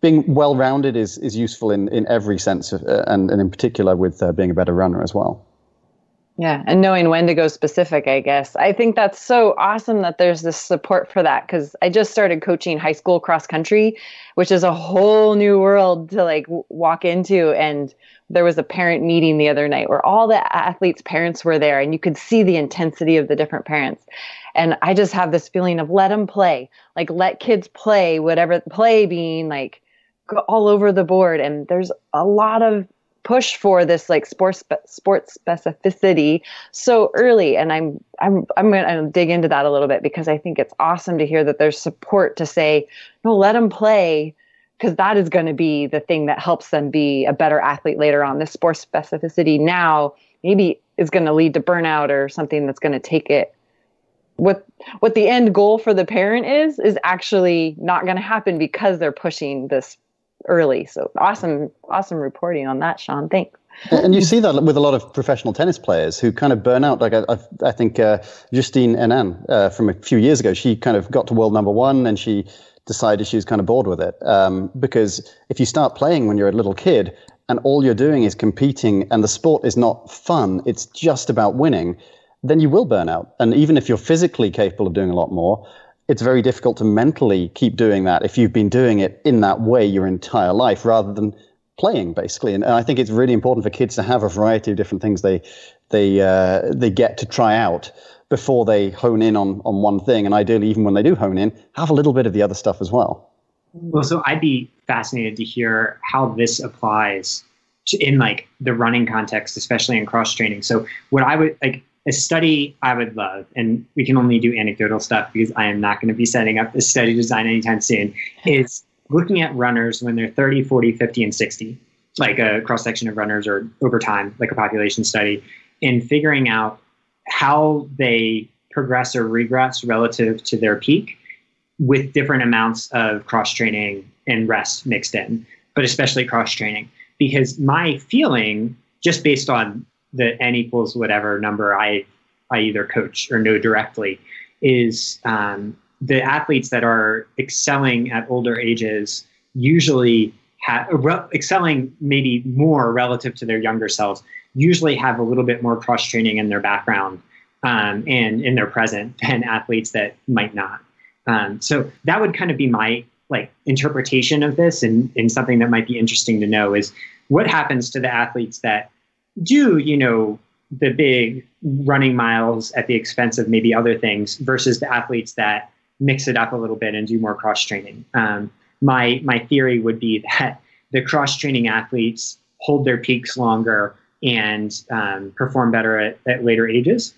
being well-rounded is, is useful in, in every sense, of, uh, and, and in particular with uh, being a better runner as well. Yeah, and knowing when to go specific, I guess. I think that's so awesome that there's this support for that, because I just started coaching high school cross country, which is a whole new world to like w- walk into. And there was a parent meeting the other night where all the athletes' parents were there, and you could see the intensity of the different parents. And I just have this feeling of let them play, like let kids play, whatever play being like, all over the board. And there's a lot of push for this like sports spe- sports specificity so early, and I'm I'm I'm going to dig into that a little bit, because I think it's awesome to hear that there's support to say no, let them play, because that is going to be the thing that helps them be a better athlete later on. This sports specificity now maybe is going to lead to burnout or something that's going to take it. What what the end goal for the parent is is actually not going to happen because they're pushing this early. So awesome, awesome reporting on that, Shawn. Thanks. And you see that with a lot of professional tennis players who kind of burn out. Like I, I, I think uh, Justine Henin uh, from a few years ago, she kind of got to world number one and she decided she was kind of bored with it. Um, because if you start playing when you're a little kid and all you're doing is competing and the sport is not fun, it's just about winning, then you will burn out. And even if you're physically capable of doing a lot more, it's very difficult to mentally keep doing that if you've been doing it in that way your entire life rather than playing, basically. And, and I think it's really important for kids to have a variety of different things they they uh, they get to try out before they hone in on, on one thing. And ideally, even when they do hone in, have a little bit of the other stuff as well. Well, so I'd be fascinated to hear how this applies to, in like the running context, especially in cross training. So what I would like, a study I would love, and we can only do anecdotal stuff because I am not going to be setting up a study design anytime soon, is looking at runners when they're thirty, forty, fifty, and sixty, like a cross-section of runners or over time, like a population study, and figuring out how they progress or regress relative to their peak with different amounts of cross-training and rest mixed in, but especially cross-training. Because my feeling, just based on the N equals whatever number I I either coach or know directly, is um, the athletes that are excelling at older ages usually have, re- excelling maybe more relative to their younger selves, usually have a little bit more cross training in their background um, and in their present than athletes that might not. Um, so that would kind of be my like interpretation of this, and, and something that might be interesting to know is what happens to the athletes that do, you know, the big running miles at the expense of maybe other things versus the athletes that mix it up a little bit and do more cross training. Um, my, my theory would be that the cross training athletes hold their peaks longer and um, perform better at, at later ages.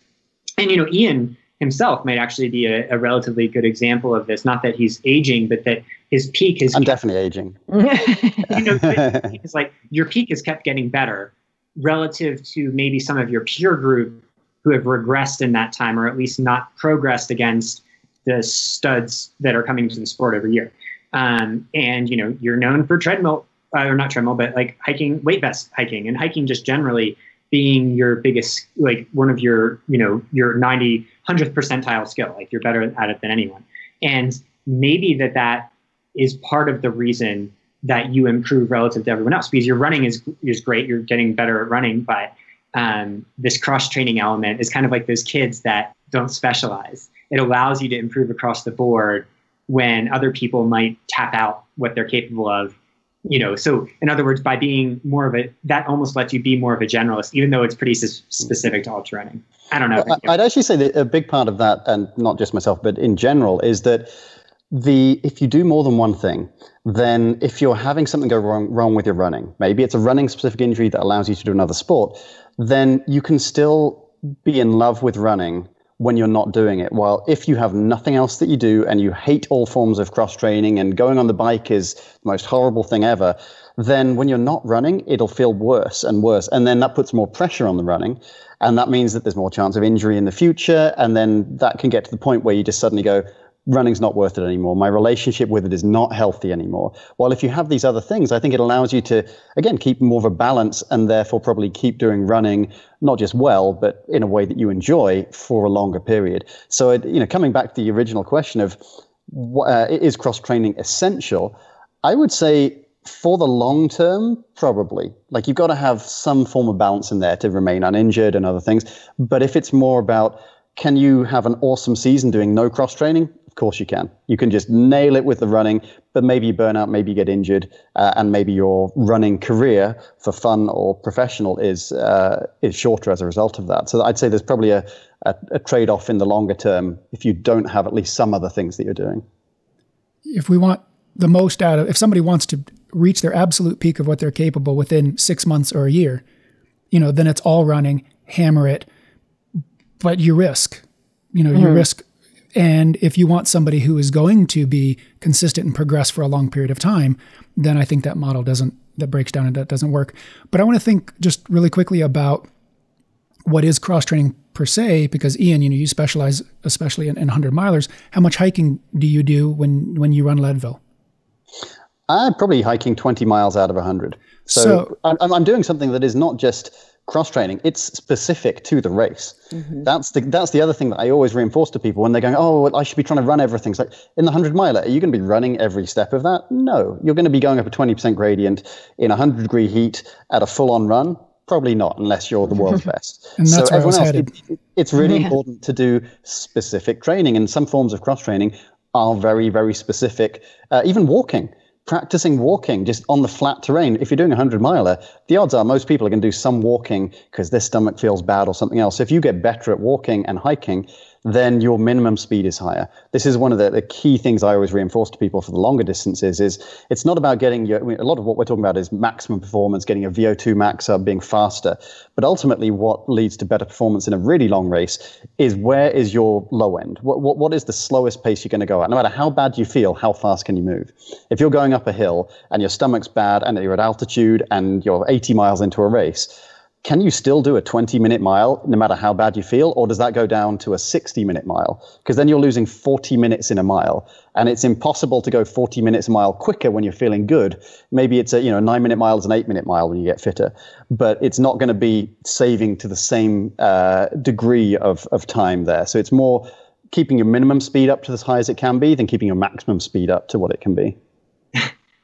And, you know, Ian himself might actually be a, a relatively good example of this. Not that he's aging, but that his peak is. I'm kept, definitely aging. You know, it's like your peak has kept getting better relative to maybe some of your peer group who have regressed in that time, or at least not progressed against the studs that are coming to the sport every year. Um, and, you know, you're known for treadmill, uh, or not treadmill, but like hiking, weight vest hiking, and hiking just generally being your biggest, like one of your, you know, your ninety, one hundredth percentile skill, like you're better at it than anyone. And maybe that that is part of the reason that you improve relative to everyone else, because your running is is great, you're getting better at running, but um, this cross-training element is kind of like those kids that don't specialize. It allows you to improve across the board when other people might tap out what they're capable of. You know, so in other words, by being more of a, that almost lets you be more of a generalist, even though it's pretty s- specific to ultra running. I don't know. Well, I'd actually say that a big part of that, and not just myself, but in general, is that the if you do more than one thing, then if you're having something go wrong wrong with your running, maybe it's a running specific injury that allows you to do another sport, then you can still be in love with running when you're not doing it. While if you have nothing else that you do and you hate all forms of cross training and going on the bike is the most horrible thing ever, then when you're not running, it'll feel worse and worse. And then that puts more pressure on the running. And that means that there's more chance of injury in the future. And then that can get to the point where you just suddenly go, running's not worth it anymore. My relationship with it is not healthy anymore. While if you have these other things, I think it allows you to, again, keep more of a balance and therefore probably keep doing running, not just well, but in a way that you enjoy for a longer period. So, it, you know, coming back to the original question of uh, is cross-training essential? I would say for the long term, probably. Like you've got to have some form of balance in there to remain uninjured and other things. But if it's more about, can you have an awesome season doing no cross-training? Course you can. You can just nail it with the running, but maybe you burn out, maybe you get injured, uh, and maybe your running career for fun or professional is uh, is shorter as a result of that. So I'd say there's probably a, a, a trade-off in the longer term if you don't have at least some other things that you're doing. If we want the most out of, if somebody wants to reach their absolute peak of what they're capable within six months or a year, you know, then it's all running, hammer it, but you risk, you know, mm-hmm. you risk. And if you want somebody who is going to be consistent and progress for a long period of time, then I think that model doesn't, that breaks down and that doesn't work. But I want to think just really quickly about what is cross-training per se, because Ian, you know, you specialize, especially in, in one hundred milers. How much hiking do you do when, when you run Leadville? I'm probably hiking twenty miles out of one hundred. So, so I'm, I'm doing something that is not just cross-training, it's specific to the race. Mm-hmm. That's the that's the other thing that I always reinforce to people when they're going, oh, well, I should be trying to run everything. It's like, in the one hundred miler, are you going to be running every step of that? No. You're going to be going up a twenty percent gradient in one hundred degree heat at a full-on run? Probably not, unless you're the world's best. And that's so where I was else, headed. It, it, it's really yeah. important to do specific training, and some forms of cross-training are very, very specific. Uh, even walking. Practicing walking just on the flat terrain. If you're doing a one hundred miler, the odds are most people are going to do some walking because their stomach feels bad or something else. So if you get better at walking and hiking, then your minimum speed is higher. This is one of the, the key things I always reinforce to people for the longer distances is it's not about getting your, I mean, a lot of what we're talking about is maximum performance, getting your V O two max up, being faster. But ultimately what leads to better performance in a really long race is where is your low end? What, what, what is the slowest pace you're going to go at? No matter how bad you feel, how fast can you move? If you're going up a hill and your stomach's bad and you're at altitude and you're eighty miles into a race, can you still do a twenty-minute mile no matter how bad you feel, or does that go down to a sixty-minute mile? Because then you're losing forty minutes in a mile, and it's impossible to go forty minutes a mile quicker when you're feeling good. Maybe it's a you know nine-minute mile is an eight-minute mile when you get fitter, but it's not going to be saving to the same uh, degree of of time there. So it's more keeping your minimum speed up to as high as it can be than keeping your maximum speed up to what it can be.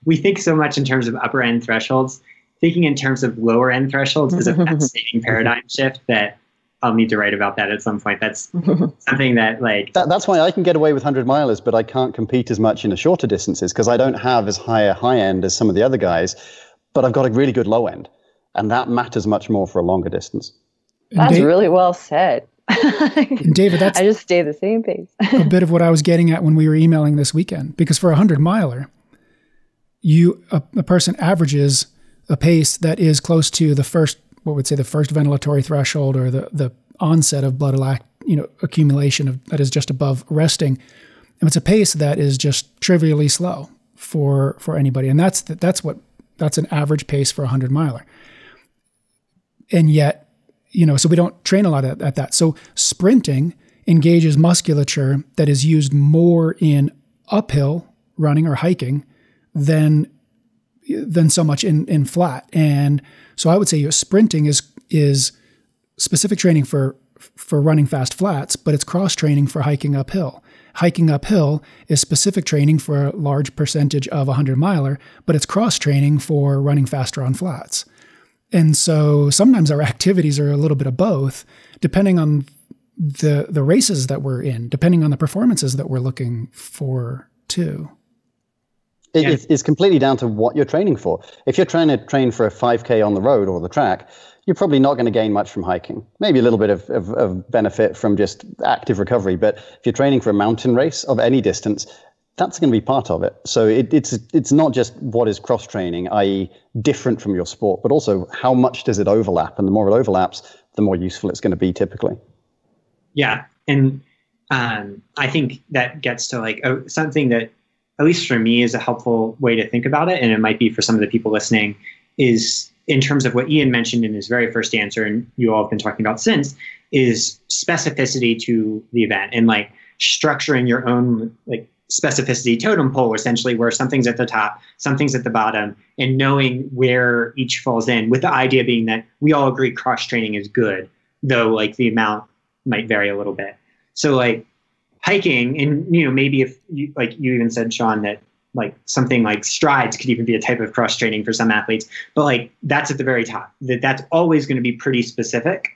We think so much in terms of upper-end thresholds. Thinking in terms of lower-end thresholds is a fascinating paradigm shift that I'll need to write about that at some point. That's something that, like... That, that's why I can get away with hundred-milers, but I can't compete as much in the shorter distances because I don't have as high a high-end as some of the other guys, but I've got a really good low-end, and that matters much more for a longer distance. That's Dave, really well said. David, that's... I just stay the same pace. A bit of what I was getting at when we were emailing this weekend, because for a hundred-miler... You a, a person averages a pace that is close to the first, what we'd say, the first ventilatory threshold, or the the onset of blood alac, you know, accumulation of that is just above resting, and it's a pace that is just trivially slow for for anybody, and that's the, that's what that's an average pace for a hundred miler, and yet, you know, so we don't train a lot at, at that. So sprinting engages musculature that is used more in uphill running or hiking than than so much in in flat. And so I would say your sprinting is is specific training for for running fast flats, but it's cross training for hiking uphill. Hiking uphill is specific training for a large percentage of a hundred miler, but it's cross training for running faster on flats. And so sometimes our activities are a little bit of both, depending on the the races that we're in, depending on the performances that we're looking for too. It, it's completely down to what you're training for. If you're trying to train for a five K on the road or the track, you're probably not going to gain much from hiking. Maybe a little bit of, of, of benefit from just active recovery. But if you're training for a mountain race of any distance, that's going to be part of it. So it, it's it's not just what is cross-training, that is different from your sport, but also how much does it overlap? And the more it overlaps, the more useful it's going to be typically. Yeah. And um, I think that gets to like oh, something that, at least for me, is a helpful way to think about it, and it might be for some of the people listening, is in terms of what Ian mentioned in his very first answer, and you all have been talking about since, is specificity to the event and like structuring your own like specificity totem pole, essentially, where something's at the top, something's at the bottom, and knowing where each falls in, with the idea being that we all agree cross-training is good, though like the amount might vary a little bit. So like hiking, and you know, maybe if you, like you even said, Shawn, that like something like strides could even be a type of cross training for some athletes, but like that's at the very top. That that's always going to be pretty specific,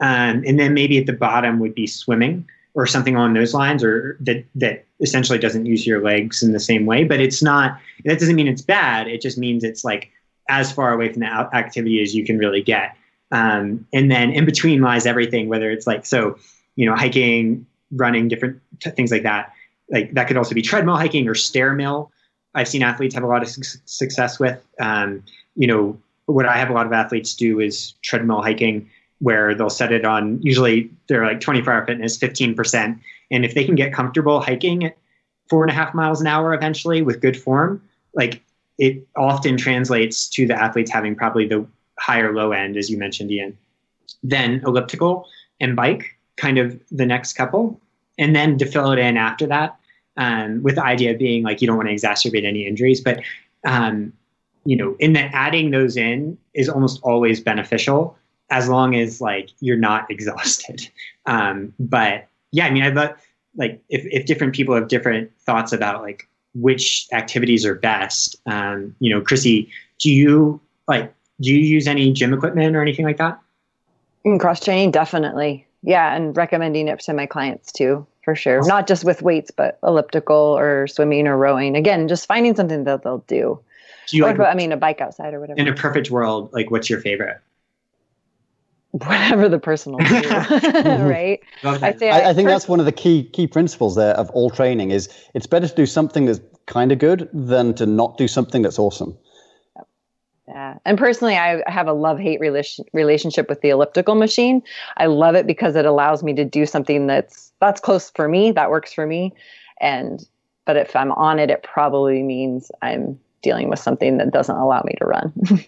um, and then maybe at the bottom would be swimming or something along those lines, or that that essentially doesn't use your legs in the same way. But it's not. That doesn't mean it's bad. It just means it's like as far away from the activity as you can really get, um, and then in between lies everything. Whether it's like so, you know, hiking, running, different t things like that. Like that could also be treadmill hiking or stairmill. I've seen athletes have a lot of su success with. Um, you know, what I have a lot of athletes do is treadmill hiking, where they'll set it on, usually they're like twenty-four hour fitness, fifteen percent. And if they can get comfortable hiking at four and a half miles an hour eventually with good form, like it often translates to the athletes having probably the higher low end, as you mentioned, Ian. Then elliptical and bike, kind of the next couple, and then to fill it in after that, um, with the idea being like you don't want to exacerbate any injuries, but um, you know, in that adding those in is almost always beneficial as long as like you're not exhausted. Um, but yeah, I mean, I love like if if different people have different thoughts about like which activities are best. Um, you know, Krissy, do you like do you use any gym equipment or anything like that? In cross training, definitely. Yeah, and recommending it to my clients too, for sure. Not just with weights, but elliptical or swimming or rowing. Again, just finding something that they'll do. do you or, like, I mean, a bike outside or whatever. In a perfect world, like, what's your favorite? Whatever the personal do, right? Okay. I, say I, I, I think that's one of the key key principles there of all training is it's better to do something that's kind of good than to not do something that's awesome. Yeah. And personally, I have a love-hate relation, relationship with the elliptical machine. I love it because it allows me to do something that's that's close for me, that works for me. And but if I'm on it, it probably means I'm dealing with something that doesn't allow me to run.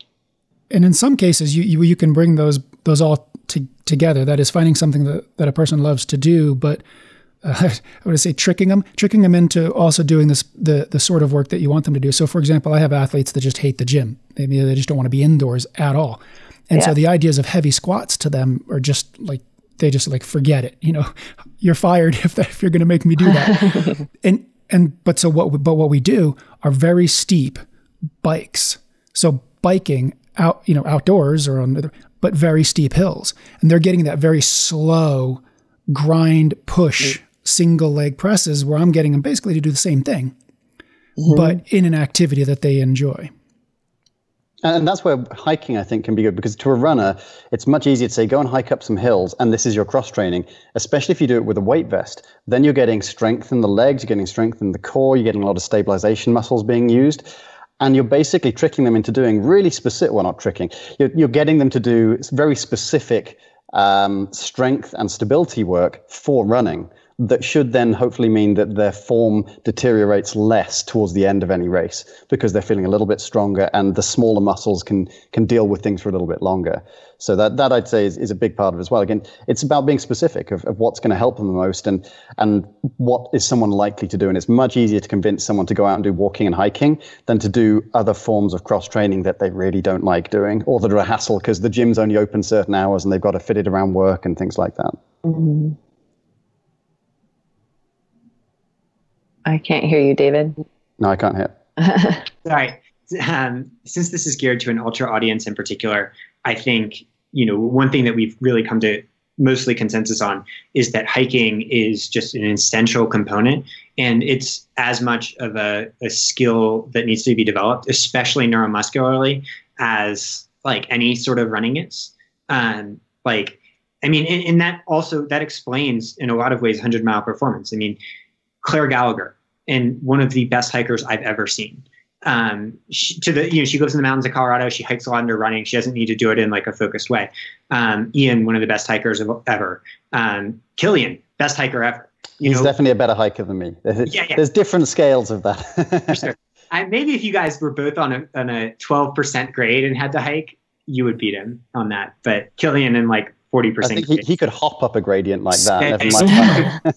and in some cases, you you, you can bring those those all to, together. That is, finding something that that a person loves to do, but uh, I would say tricking them, tricking them into also doing this the the sort of work that you want them to do. So, for example, I have athletes that just hate the gym. They they just don't want to be indoors at all, and yeah. so the ideas of heavy squats to them are just like. They just like, forget it. You know, you're fired if, that, if you're going to make me do that. and, and, but so what, we, but what we do are very steep bikes. So biking out, you know, outdoors or on the, but very steep hills. And they're getting that very slow grind push, single leg presses where I'm getting them basically to do the same thing, mm-hmm. but in an activity that they enjoy. And that's where hiking, I think, can be good, because to a runner, it's much easier to say, go and hike up some hills, and this is your cross training, especially if you do it with a weight vest. Then you're getting strength in the legs, you're getting strength in the core, you're getting a lot of stabilization muscles being used, and you're basically tricking them into doing really specific, well, not tricking, you're, you're getting them to do very specific um, strength and stability work for running that should then hopefully mean that their form deteriorates less towards the end of any race, because they're feeling a little bit stronger and the smaller muscles can can deal with things for a little bit longer. So that, that I'd say is, is a big part of it as well. Again, it's about being specific of, of what's going to help them the most and and what is someone likely to do. And it's much easier to convince someone to go out and do walking and hiking than to do other forms of cross-training that they really don't like doing or that are a hassle because the gym's only open certain hours and they've got to fit it around work and things like that. Mm-hmm. I can't hear you, David. No, I can't hear. Sorry. Um, since this is geared to an ultra audience in particular, I think, you know, one thing that we've really come to mostly consensus on is that hiking is just an essential component. And it's as much of a, a skill that needs to be developed, especially neuromuscularly, as like any sort of running is. Um, like, I mean, and, and that also, that explains in a lot of ways hundred mile performance. I mean, Claire Gallagher, and one of the best hikers I've ever seen. Um, she, to the, you know, she lives in the mountains of Colorado. She hikes a lot under running. She doesn't need to do it in like a focused way. Um, Ian, one of the best hikers of, ever. Um, Killian, best hiker ever. You He's know, definitely a better hiker than me. There's, yeah, yeah. There's different scales of that. For sure. I, maybe if you guys were both on a, on a twelve percent grade and had to hike, you would beat him on that. But Killian and like, forty percent. I think he, he could hop up a gradient like that.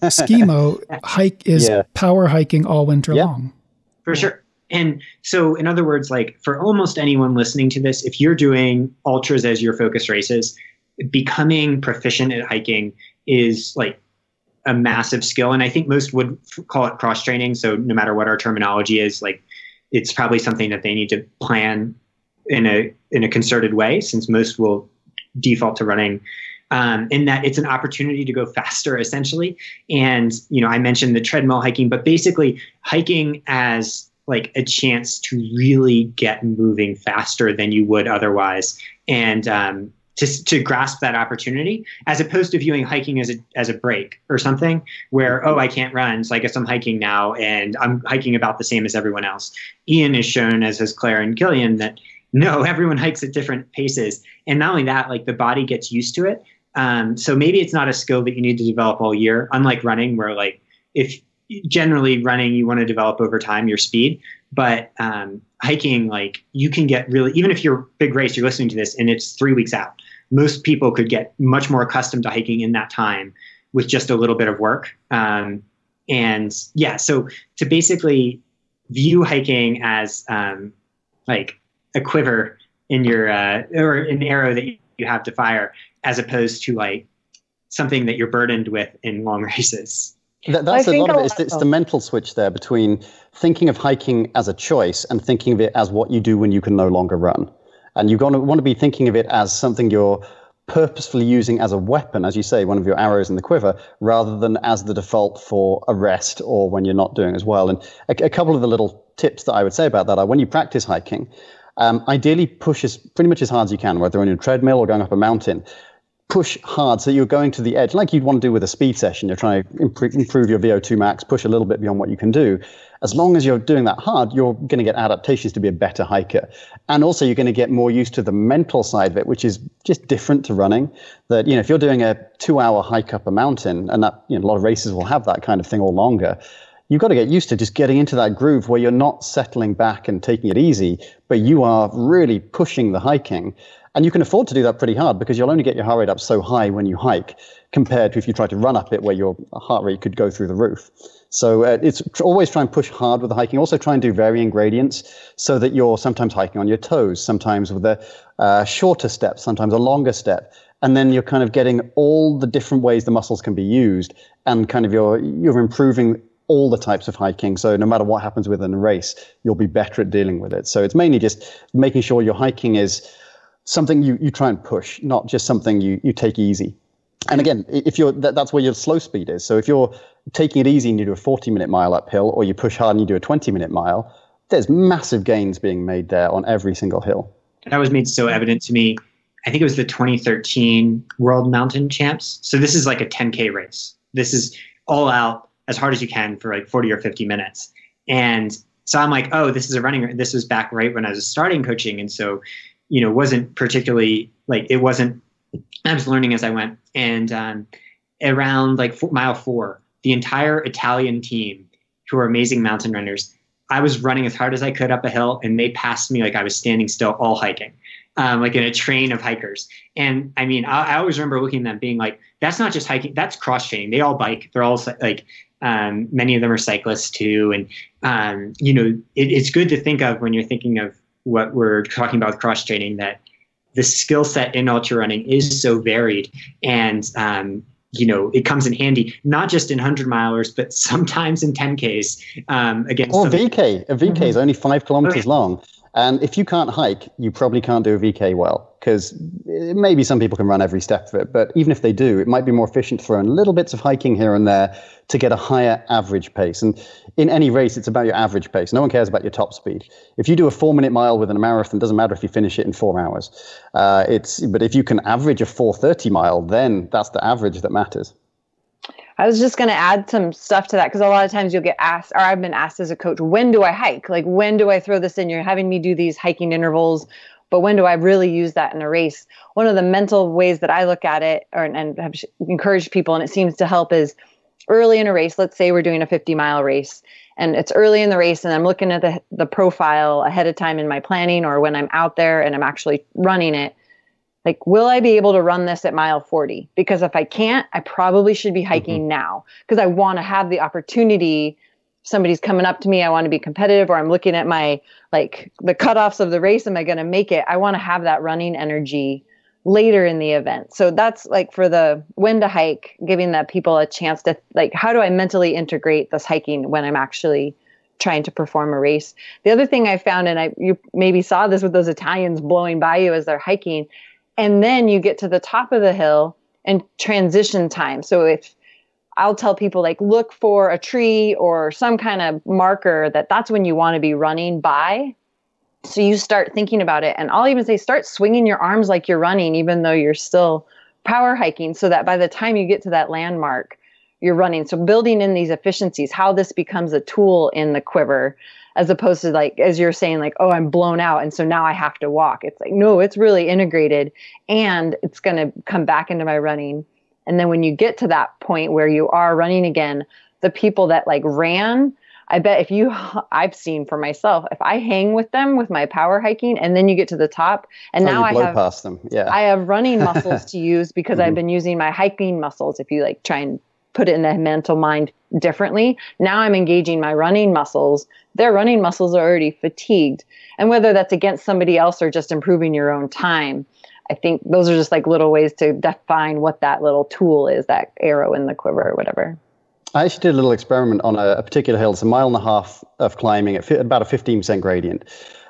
Schemo hike is yeah. power hiking all winter yeah. long. For sure. And so in other words, like for almost anyone listening to this, if you're doing ultras as your focus races, becoming proficient at hiking is like a massive skill. And I think most would call it cross training. So no matter what our terminology is, like it's probably something that they need to plan in a, in a concerted way, since most will default to running, um, in that it's an opportunity to go faster essentially. And, you know, I mentioned the treadmill hiking, but basically hiking as like a chance to really get moving faster than you would otherwise. And, um, to, to grasp that opportunity as opposed to viewing hiking as a, as a break or something where, oh, I can't run. So I guess I'm hiking now and I'm hiking about the same as everyone else. Ian is shown, as has Claire and Killian, that no, everyone hikes at different paces. And not only that, like the body gets used to it. Um, so maybe it's not a skill that you need to develop all year, unlike running where like if generally running, you want to develop over time your speed, but um, hiking, like you can get really, even if you're big race, you're listening to this and it's three weeks out, most people could get much more accustomed to hiking in that time with just a little bit of work. Um, and yeah, so to basically view hiking as um, like, a quiver in your, uh, or an arrow that you have to fire, as opposed to like something that you're burdened with in long races. That, that's I a lot of it. It's, it's the mental switch there between thinking of hiking as a choice and thinking of it as what you do when you can no longer run. And you're going to want to be thinking of it as something you're purposefully using as a weapon, as you say, one of your arrows in the quiver, rather than as the default for a rest or when you're not doing as well. And a, a couple of the little tips that I would say about that are when you practice hiking, Um, ideally push as pretty much as hard as you can, whether on your treadmill or going up a mountain. Push hard so you're going to the edge, like you'd want to do with a speed session. You're trying to improve, improve your V O two max, push a little bit beyond what you can do. As long as you're doing that hard, you're going to get adaptations to be a better hiker. And also you're going to get more used to the mental side of it, which is just different to running. That, you know, if you're doing a two hour hike up a mountain, and that, you know, a lot of races will have that kind of thing or longer, you've got to get used to just getting into that groove where you're not settling back and taking it easy, but you are really pushing the hiking. And you can afford to do that pretty hard because you'll only get your heart rate up so high when you hike compared to if you try to run up it where your heart rate could go through the roof. So uh, it's tr- always try and push hard with the hiking. Also try and do varying gradients so that you're sometimes hiking on your toes, sometimes with a uh, shorter step, sometimes a longer step. And then you're kind of getting all the different ways the muscles can be used and kind of you're you're improving all the types of hiking. So no matter what happens within a race, you'll be better at dealing with it. So it's mainly just making sure your hiking is something you, you try and push, not just something you, you take easy. And again, if you're that, that's where your slow speed is. So if you're taking it easy and you do a forty minute mile uphill, or you push hard and you do a twenty minute mile, there's massive gains being made there on every single hill. That was made so evident to me. I think it was the twenty thirteen World Mountain Champs. So this is like a ten K race. This is all out as hard as you can for like forty or fifty minutes. And so I'm like, oh, this is a running, this was back right when I was starting coaching. And so, you know, wasn't particularly like, it wasn't, I was learning as I went. And um, around like four, mile four, the entire Italian team, who are amazing mountain runners, I was running as hard as I could up a hill and they passed me like I was standing still, all hiking. Um, like in a train of hikers. And I mean, I, I always remember looking at them being like, that's not just hiking, that's cross training. They all bike. They're all like, um, many of them are cyclists too. And, um, you know, it, it's good to think of when you're thinking of what we're talking about with cross training, that the skill set in ultra running is so varied. And, um, you know, it comes in handy, not just in hundred milers, but sometimes in ten Ks. Um, against or somebody. V K. A V K mm-hmm. is only five kilometers okay. long. And if you can't hike, you probably can't do a V K well, because maybe some people can run every step of it. But even if they do, it might be more efficient to throw in little bits of hiking here and there to get a higher average pace. And in any race, it's about your average pace. No one cares about your top speed. If you do a four-minute mile within a marathon, it doesn't matter if you finish it in four hours. Uh, it's but if you can average a four thirty mile, then that's the average that matters. I was just going to add some stuff to that, because a lot of times you'll get asked, or I've been asked as a coach, when do I hike? Like, when do I throw this in? You're having me do these hiking intervals, but when do I really use that in a race? One of the mental ways that I look at it, or and have encouraged people, and it seems to help, is early in a race. Let's say we're doing a fifty mile race and it's early in the race and I'm looking at the, the profile ahead of time in my planning, or when I'm out there and I'm actually running it. Like, will I be able to run this at mile forty? Because if I can't, I probably should be hiking mm-hmm. now, because I want to have the opportunity. Somebody's coming up to me. I want to be competitive, or I'm looking at my, like, the cutoffs of the race. Am I going to make it? I want to have that running energy later in the event. So that's like for the when to hike, giving that people a chance to, like, how do I mentally integrate this hiking when I'm actually trying to perform a race? The other thing I found, and I, you maybe saw this with those Italians blowing by you as they're hiking, and then you get to the top of the hill and transition time. So if I'll tell people, like, look for a tree or some kind of marker that that's when you want to be running by. So you start thinking about it. And I'll even say, start swinging your arms like you're running, even though you're still power hiking, so that by the time you get to that landmark, you're running. So building in these efficiencies, how this becomes a tool in the quiver, as opposed to, like, as you're saying, like, oh, I'm blown out, and so now I have to walk. It's like, no, it's really integrated, and it's going to come back into my running. And then when you get to that point where you are running again, the people that, like, ran, I bet if you, I've seen for myself, if I hang with them with my power hiking, and then you get to the top, and oh, now I have, past them. Yeah. I have running muscles to use, because mm-hmm. I've been using my hiking muscles. If you, like, try and put it in the mental mind differently. Now I'm engaging my running muscles. Their running muscles are already fatigued. And whether that's against somebody else or just improving your own time, I think those are just, like, little ways to define what that little tool is, that arrow in the quiver or whatever. I actually did a little experiment on a, a particular hill. It's a mile and a half of climbing at fi- about a fifteen percent gradient.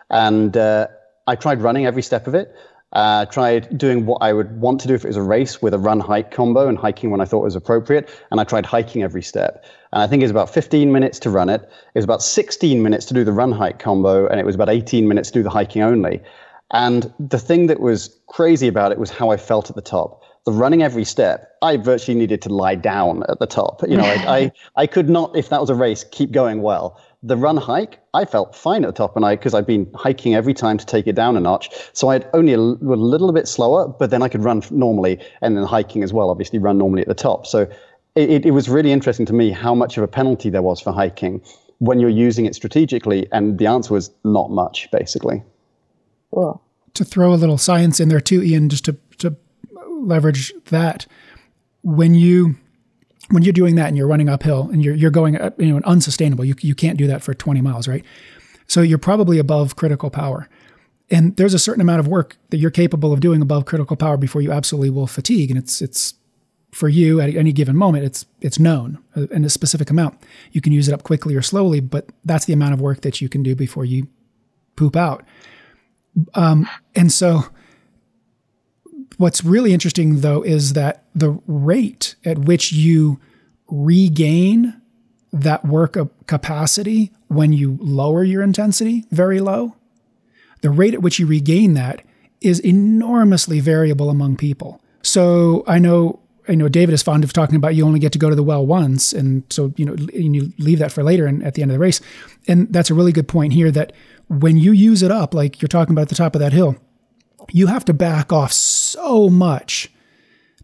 And uh, I tried running every step of it. I uh, tried doing what I would want to do if it was a race with a run-hike combo, and hiking when I thought was appropriate. And I tried hiking every step. And I think it was about fifteen minutes to run it. It was about sixteen minutes to do the run-hike combo. And it was about eighteen minutes to do the hiking only. And the thing that was crazy about it was how I felt at the top. The running every step, I virtually needed to lie down at the top. You know, I, I, I could not, if that was a race, keep going well. The run hike, I felt fine at the top, and I because I'd been hiking every time to take it down a notch. So I'd only a, l- a little bit slower, but then I could run normally, and then hiking as well, obviously run normally at the top. So it, it was really interesting to me how much of a penalty there was for hiking when you're using it strategically. And the answer was not much, basically. Cool. To throw a little science in there too, Ian, just to, to leverage that, when you when you're doing that and you're running uphill and you're you're going up, you know, unsustainable, you you can't do that for twenty miles, right? So you're probably above critical power, and there's a certain amount of work that you're capable of doing above critical power before you absolutely will fatigue, and it's it's for you at any given moment, it's it's known in a specific amount. You can use it up quickly or slowly, but that's the amount of work that you can do before you poop out. Um, and so what's really interesting, though, is that the rate at which you regain that work capacity when you lower your intensity very low, the rate at which you regain that is enormously variable among people. So I know I know David is fond of talking about you only get to go to the well once, and so you know you leave that for later and at the end of the race. And that's a really good point here, that when you use it up, like you're talking about at the top of that hill, you have to back off so much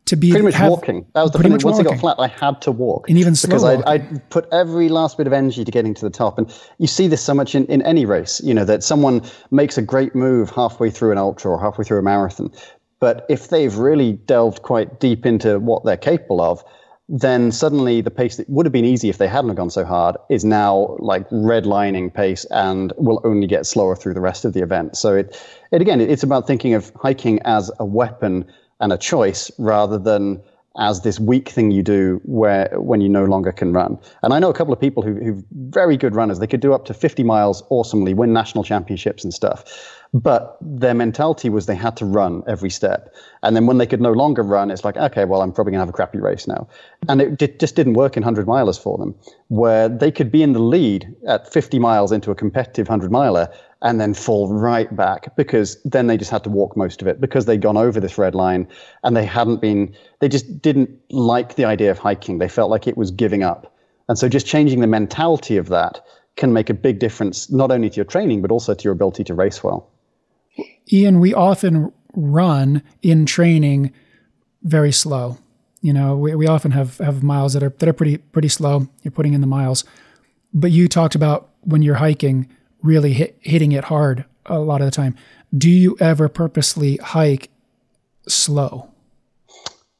to be pretty much have, walking. That was the thing. Once walking. I got flat, I had to walk, and even slow because I, I put every last bit of energy to getting to the top. And you see this so much in, in any race, you know, that someone makes a great move halfway through an ultra or halfway through a marathon. But if they've really delved quite deep into what they're capable of, then suddenly the pace that would have been easy if they hadn't gone so hard is now like redlining pace and will only get slower through the rest of the event. So it, it again, it's about thinking of hiking as a weapon and a choice rather than as this weak thing you do where when you no longer can run. And I know a couple of people who who've very good runners. They could do up to fifty miles awesomely, win national championships and stuff. But their mentality was they had to run every step. And then when they could no longer run, it's like, okay, well, I'm probably going to have a crappy race now. And it d just didn't work in hundred milers for them, where they could be in the lead at fifty miles into a competitive hundred miler and then fall right back, because then they just had to walk most of it because they'd gone over this red line and they hadn't been, they just didn't like the idea of hiking. They felt like it was giving up. And so just changing the mentality of that can make a big difference, not only to your training, but also to your ability to race well. Ian, we often run in training very slow. You know, we, we often have, have miles that are, that are pretty, pretty slow. You're putting in the miles, but you talked about when you're hiking, really hit, hitting it hard a lot of the time. Do you ever purposely hike slow?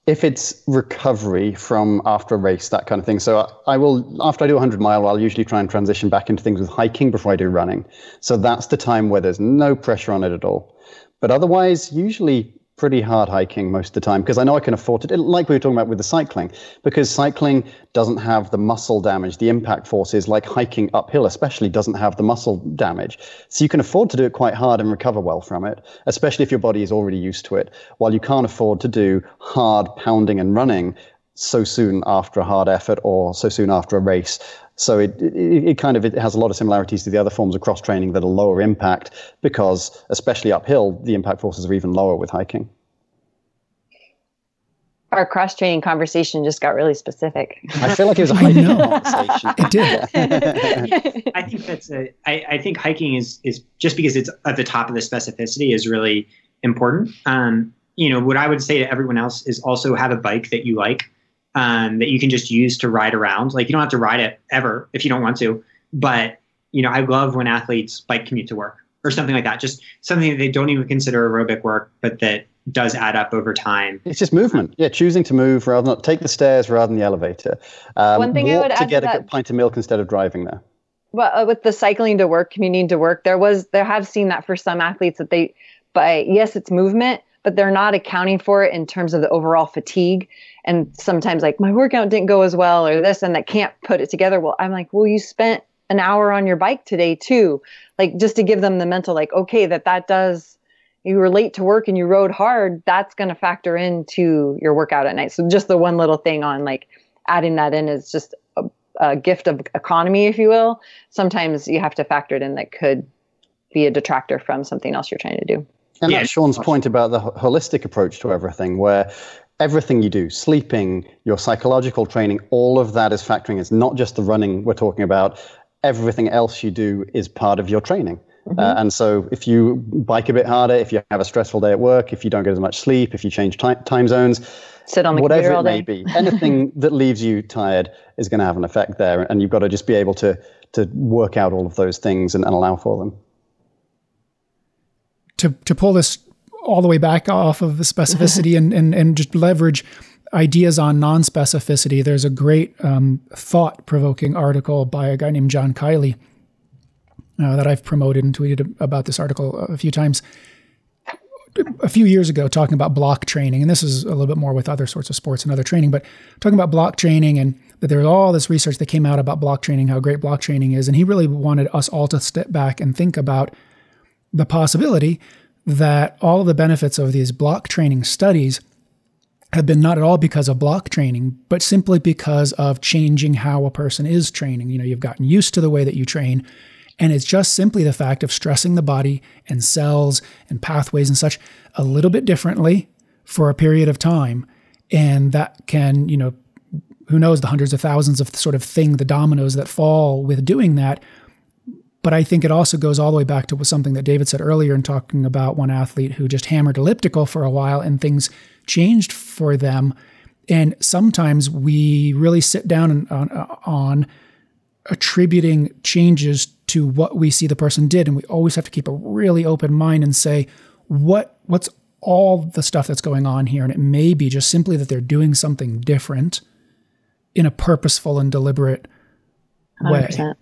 If it's recovery from after a race, that kind of thing. So I, I will, after I do a hundred mile, I'll usually try and transition back into things with hiking before I do running. So that's the time where there's no pressure on it at all. But otherwise, usually pretty hard hiking most of the time, because I know I can afford it, like we were talking about with the cycling, because cycling doesn't have the muscle damage, the impact forces, like hiking uphill especially doesn't have the muscle damage. So you can afford to do it quite hard and recover well from it, especially if your body is already used to it, while you can't afford to do hard pounding and running so soon after a hard effort or so soon after a race. So it, it, it kind of it has a lot of similarities to the other forms of cross-training that are lower impact, because especially uphill, the impact forces are even lower with hiking. Our cross-training conversation just got really specific. I feel like it was a hiking conversation. It did. I think that's a, I, I think hiking is, is just because it's at the top of the specificity is really important. Um, you know, what I would say to everyone else is also have a bike that you like. Um, that you can just use to ride around. Like, you don't have to ride it ever if you don't want to. But, you know, I love when athletes bike commute to work or something like that. Just something that they don't even consider aerobic work, but that does add up over time. It's just movement. Yeah, choosing to move rather than take the stairs rather than the elevator. Um, One thing I would add to get a good pint of milk instead of driving there. Well, uh, with the cycling to work, commuting to work, there was there have seen that for some athletes that they, but yes, it's movement, but they're not accounting for it in terms of the overall fatigue. And sometimes like, my workout didn't go as well or this, and that can't put it together. Well, I'm like, well, you spent an hour on your bike today too. Like, just to give them the mental, like, okay, that that does, you were late to work and you rode hard. That's going to factor into your workout at night. So just the one little thing on like adding that in is just a, a gift of economy, if you will. Sometimes you have to factor it in that could be a detractor from something else you're trying to do. And yeah, that's Shawn's point about the holistic approach to everything, where everything you do, sleeping, your psychological training, all of that is factoring. It's not just the running we're talking about. Everything else you do is part of your training. Mm-hmm. Uh, and so if you bike a bit harder, if you have a stressful day at work, if you don't get as much sleep, if you change time, time zones, sit on the whatever it all day. may be, anything that leaves you tired is going to have an effect there. And you've got to just be able to to work out all of those things and, and allow for them. To to pull this all the way back off of the specificity and, and, and just leverage ideas on non-specificity, there's a great um, thought-provoking article by a guy named John Kiley uh, that I've promoted and tweeted about this article a few times a few years ago, talking about block training. And this is a little bit more with other sorts of sports and other training, but talking about block training and that there's all this research that came out about block training, how great block training is. And he really wanted us all to step back and think about the possibility that all of the benefits of these block training studies have been not at all because of block training, but simply because of changing how a person is training. You know, you've gotten used to the way that you train, and it's just simply the fact of stressing the body and cells and pathways and such a little bit differently for a period of time. And that can, you know, who knows, the hundreds of thousands of sort of thing, the dominoes that fall with doing that. But I think it also goes all the way back to something that David said earlier in talking about one athlete who just hammered elliptical for a while and things changed for them. And sometimes we really sit down on, on attributing changes to what we see the person did. And we always have to keep a really open mind and say, what what's all the stuff that's going on here? And it may be just simply that they're doing something different in a purposeful and deliberate way. one hundred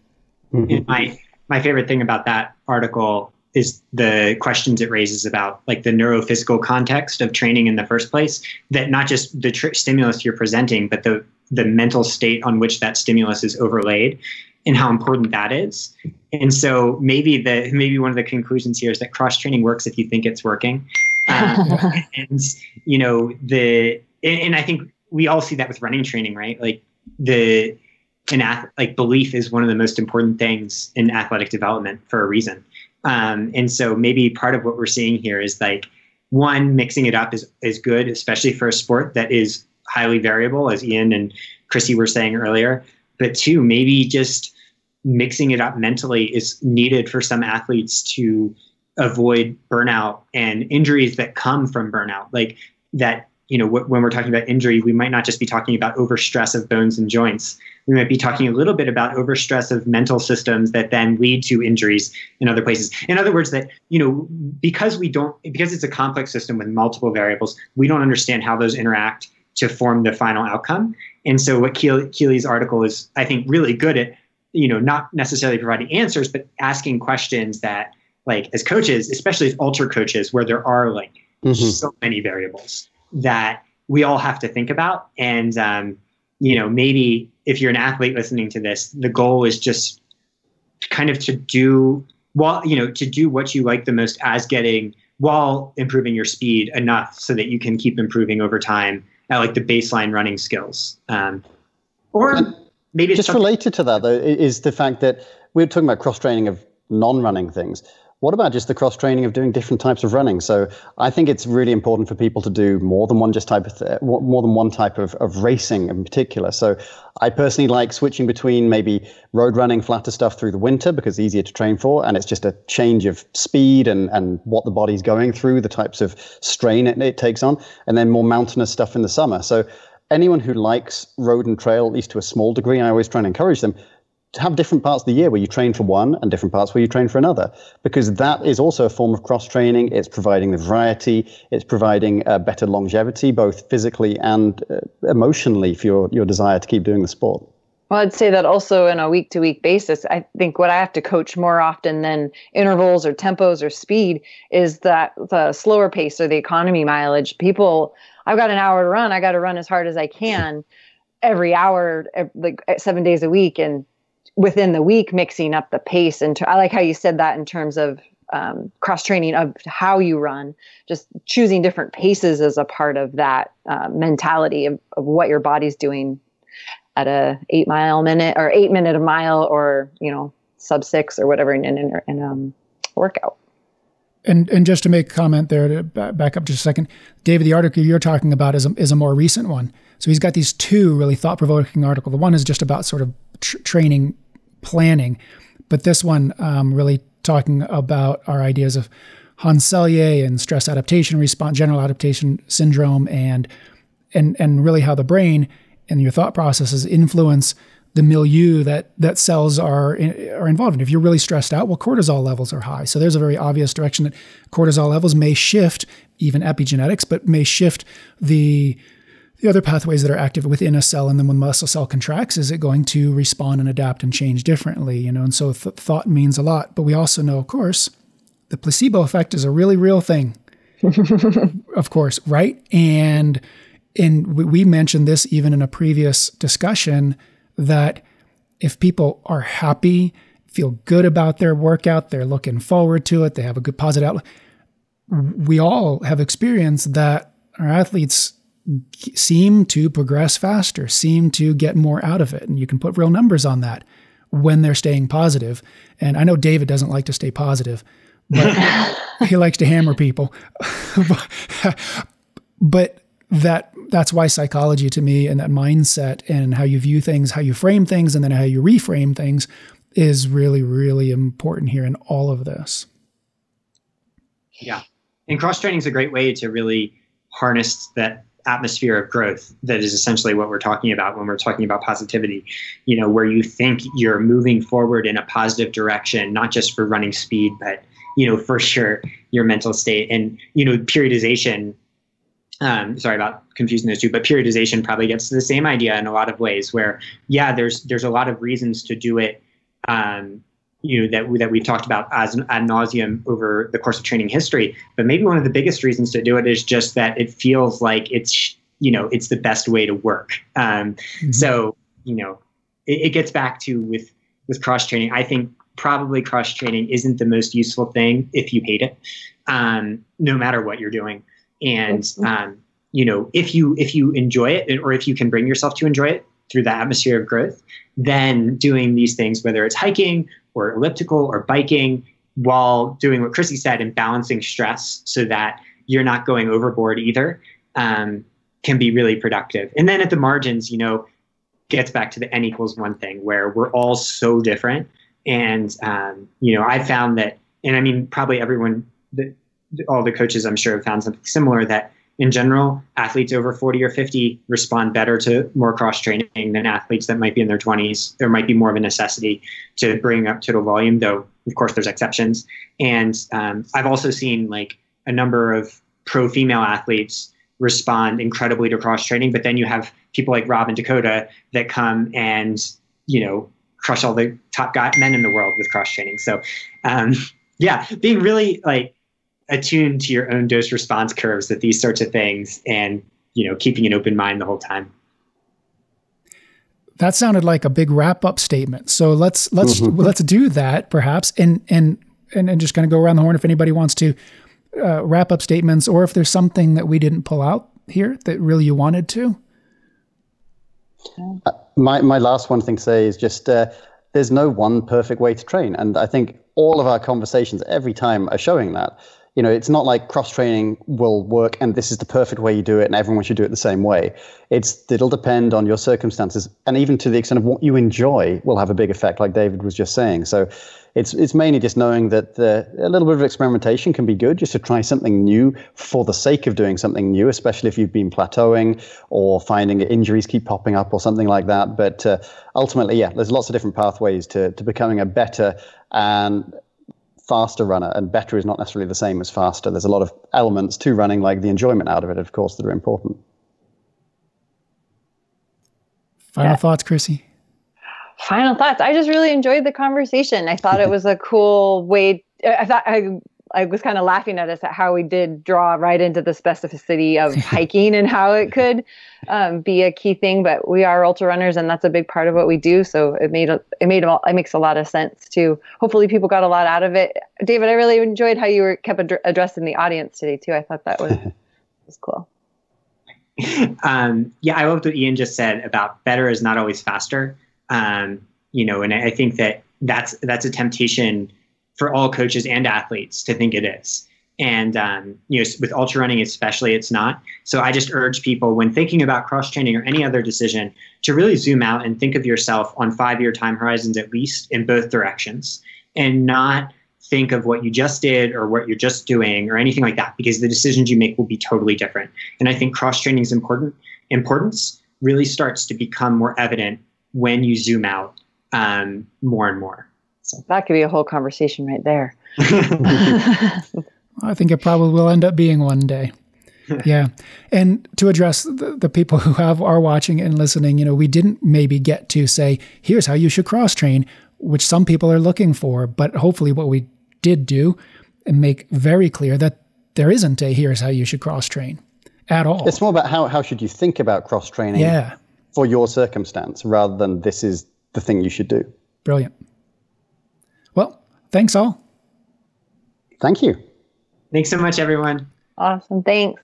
percent. My favorite thing about that article is the questions it raises about like the neurophysical context of training in the first place, that not just the tr stimulus you're presenting, but the, the mental state on which that stimulus is overlaid and how important that is. And so maybe the, maybe one of the conclusions here is that cross training works if you think it's working. Um, and you know, the, and, and I think we all see that with running training, right? Like the, And like belief is one of the most important things in athletic development for a reason. Um, and so maybe part of what we're seeing here is like, one, mixing it up is, is good, especially for a sport that is highly variable, as Ian and Krissy were saying earlier. But two, maybe just mixing it up mentally is needed for some athletes to avoid burnout and injuries that come from burnout. Like that, you know, when we're talking about injury, we might not just be talking about overstress of bones and joints. We might be talking a little bit about overstress of mental systems that then lead to injuries in other places. In other words, that, you know, because we don't, because it's a complex system with multiple variables, we don't understand how those interact to form the final outcome. And so what Keeley's article is, I think, really good at, you know, not necessarily providing answers, but asking questions that, like, as coaches, especially as ultra coaches, where there are like mm-hmm. so many variables that we all have to think about. And, um, you know, maybe if you're an athlete listening to this, the goal is just kind of to do, well, you know, to do what you like the most as getting, while improving your speed enough so that you can keep improving over time at like the baseline running skills. Um, or maybe it's just related to that, though, is the fact that we're talking about cross training of non-running things. What about just the cross-training of doing different types of running? So I think it's really important for people to do more than one just type of th more than one type of, of racing in particular. So I personally like switching between maybe road running, flatter stuff through the winter because it's easier to train for, and it's just a change of speed and, and what the body's going through, the types of strain it, it takes on, and then more mountainous stuff in the summer. So anyone who likes road and trail, at least to a small degree, I always try and encourage them, have different parts of the year where you train for one and different parts where you train for another, because that is also a form of cross-training. It's providing the variety. It's providing uh, better longevity, both physically and uh, emotionally, for your, your desire to keep doing the sport. Well, I'd say that also on a week-to-week basis, I think what I have to coach more often than intervals or tempos or speed is that the slower pace or the economy mileage. People, I've got an hour to run. I got to run as hard as I can every hour, every, like seven days a week, and within the week, mixing up the pace. And I like how you said that in terms of um, cross-training of how you run, just choosing different paces as a part of that uh, mentality of, of what your body's doing at a eight mile minute or eight minute a mile, or, you know, sub six or whatever in in, in um, workout. And, and just to make a comment there, to back up just a second, David, the article you're talking about is a, is a more recent one. So he's got these two really thought-provoking articles. The one is just about sort of tr training planning, but this one um, really talking about our ideas of Hans Selye and stress adaptation response, general adaptation syndrome, and and and really how the brain and your thought processes influence the milieu that that cells are in, are involved in. If you're really stressed out, well, cortisol levels are high. So there's a very obvious direction that cortisol levels may shift, even epigenetics, but may shift the the other pathways that are active within a cell. And then when muscle cell contracts, is it going to respond and adapt and change differently? You know, and so th thought means a lot. But we also know, of course, the placebo effect is a really real thing, of course, right? And and we mentioned this even in a previous discussion, that if people are happy, feel good about their workout, they're looking forward to it, they have a good positive outlook. We all have experienced that our athletes seem to progress faster, seem to get more out of it. And you can put real numbers on that when they're staying positive. And I know David doesn't like to stay positive, but he likes to hammer people. But that that's why psychology to me, and that mindset and how you view things, how you frame things, and then how you reframe things is really, really important here in all of this. Yeah. And cross training is a great way to really harness that atmosphere of growth. That is essentially what we're talking about when we're talking about positivity, you know, where you think you're moving forward in a positive direction, not just for running speed, but, you know, for sure, your mental state and, you know, periodization. Um, sorry about confusing those two, but periodization probably gets to the same idea in a lot of ways where, yeah, there's, there's a lot of reasons to do it. Um, you know, that we, that we've talked about as an ad nauseum over the course of training history, but maybe one of the biggest reasons to do it is just that it feels like it's, you know, it's the best way to work. Um, mm-hmm. So, you know, it, it gets back to with, with cross training. I think probably cross training isn't the most useful thing if you hate it, um, no matter what you're doing. And, um, you know, if you, if you enjoy it, or if you can bring yourself to enjoy it through the atmosphere of growth, then doing these things, whether it's hiking or elliptical or biking, while doing what Krissy said and balancing stress so that you're not going overboard either, um, can be really productive. And then at the margins, you know, gets back to the N equals one thing where we're all so different. And, um, you know, I found that, and I mean, probably everyone that, all the coaches I'm sure have found something similar, that in general, athletes over forty or fifty respond better to more cross training than athletes that might be in their twenties. There might be more of a necessity to bring up total volume, though of course there's exceptions. And um, I've also seen like a number of pro female athletes respond incredibly to cross training, but then you have people like Rob and Dakota that come and, you know, crush all the top guy men in the world with cross training. So um, yeah, being really like, attuned to your own dose response curves at these sorts of things, and, you know, keeping an open mind the whole time. That sounded like a big wrap up statement. So let's, let's, mm-hmm. let's do that perhaps. And, and, and, and just kind of go around the horn if anybody wants to uh, wrap up statements, or if there's something that we didn't pull out here that really you wanted to. Uh, my, my last one thing to say is just, uh, there's no one perfect way to train. And I think all of our conversations every time are showing that. You know, it's not like cross training will work and this is the perfect way you do it and everyone should do it the same way. It's, it'll depend on your circumstances, and even to the extent of what you enjoy will have a big effect, like David was just saying. So it's it's mainly just knowing that the, a little bit of experimentation can be good, just to try something new for the sake of doing something new, especially if you've been plateauing or finding injuries keep popping up or something like that. But uh, ultimately, yeah, there's lots of different pathways to, to becoming a better and faster runner, and better is not necessarily the same as faster. There's a lot of elements to running, like the enjoyment out of it, of course, that are important. Final yeah. thoughts, Krissy? Final thoughts. I just really enjoyed the conversation. I thought it was a cool way. I thought I, I was kind of laughing at us at how we did draw right into the specificity of hiking and how it could um, be a key thing, but we are ultra runners and that's a big part of what we do. So it made, it made, it makes a lot of sense too. Hopefully people got a lot out of it. David, I really enjoyed how you were kept ad addressing the audience today too. I thought that was, was cool. Um, yeah. I loved what Ian just said about better is not always faster. Um, you know, and I, I think that that's, that's a temptation for all coaches and athletes to think it is. And, um, you know, with ultra running, especially, it's not. So I just urge people when thinking about cross training or any other decision to really zoom out and think of yourself on five year time horizons, at least in both directions, and not think of what you just did or what you're just doing or anything like that, because the decisions you make will be totally different. And I think cross-training's important importance really starts to become more evident when you zoom out um, more and more. So. That could be a whole conversation right there. I think it probably will end up being one day. Yeah. And to address the, the people who have are watching and listening, you know, we didn't maybe get to say, here's how you should cross train, which some people are looking for. But hopefully what we did do and make very clear that there isn't a here's how you should cross train at all. It's more about how, how should you think about cross training yeah. for your circumstance rather than this is the thing you should do. Brilliant. Well, thanks all. Thank you. Thanks so much, everyone. Awesome. Thanks.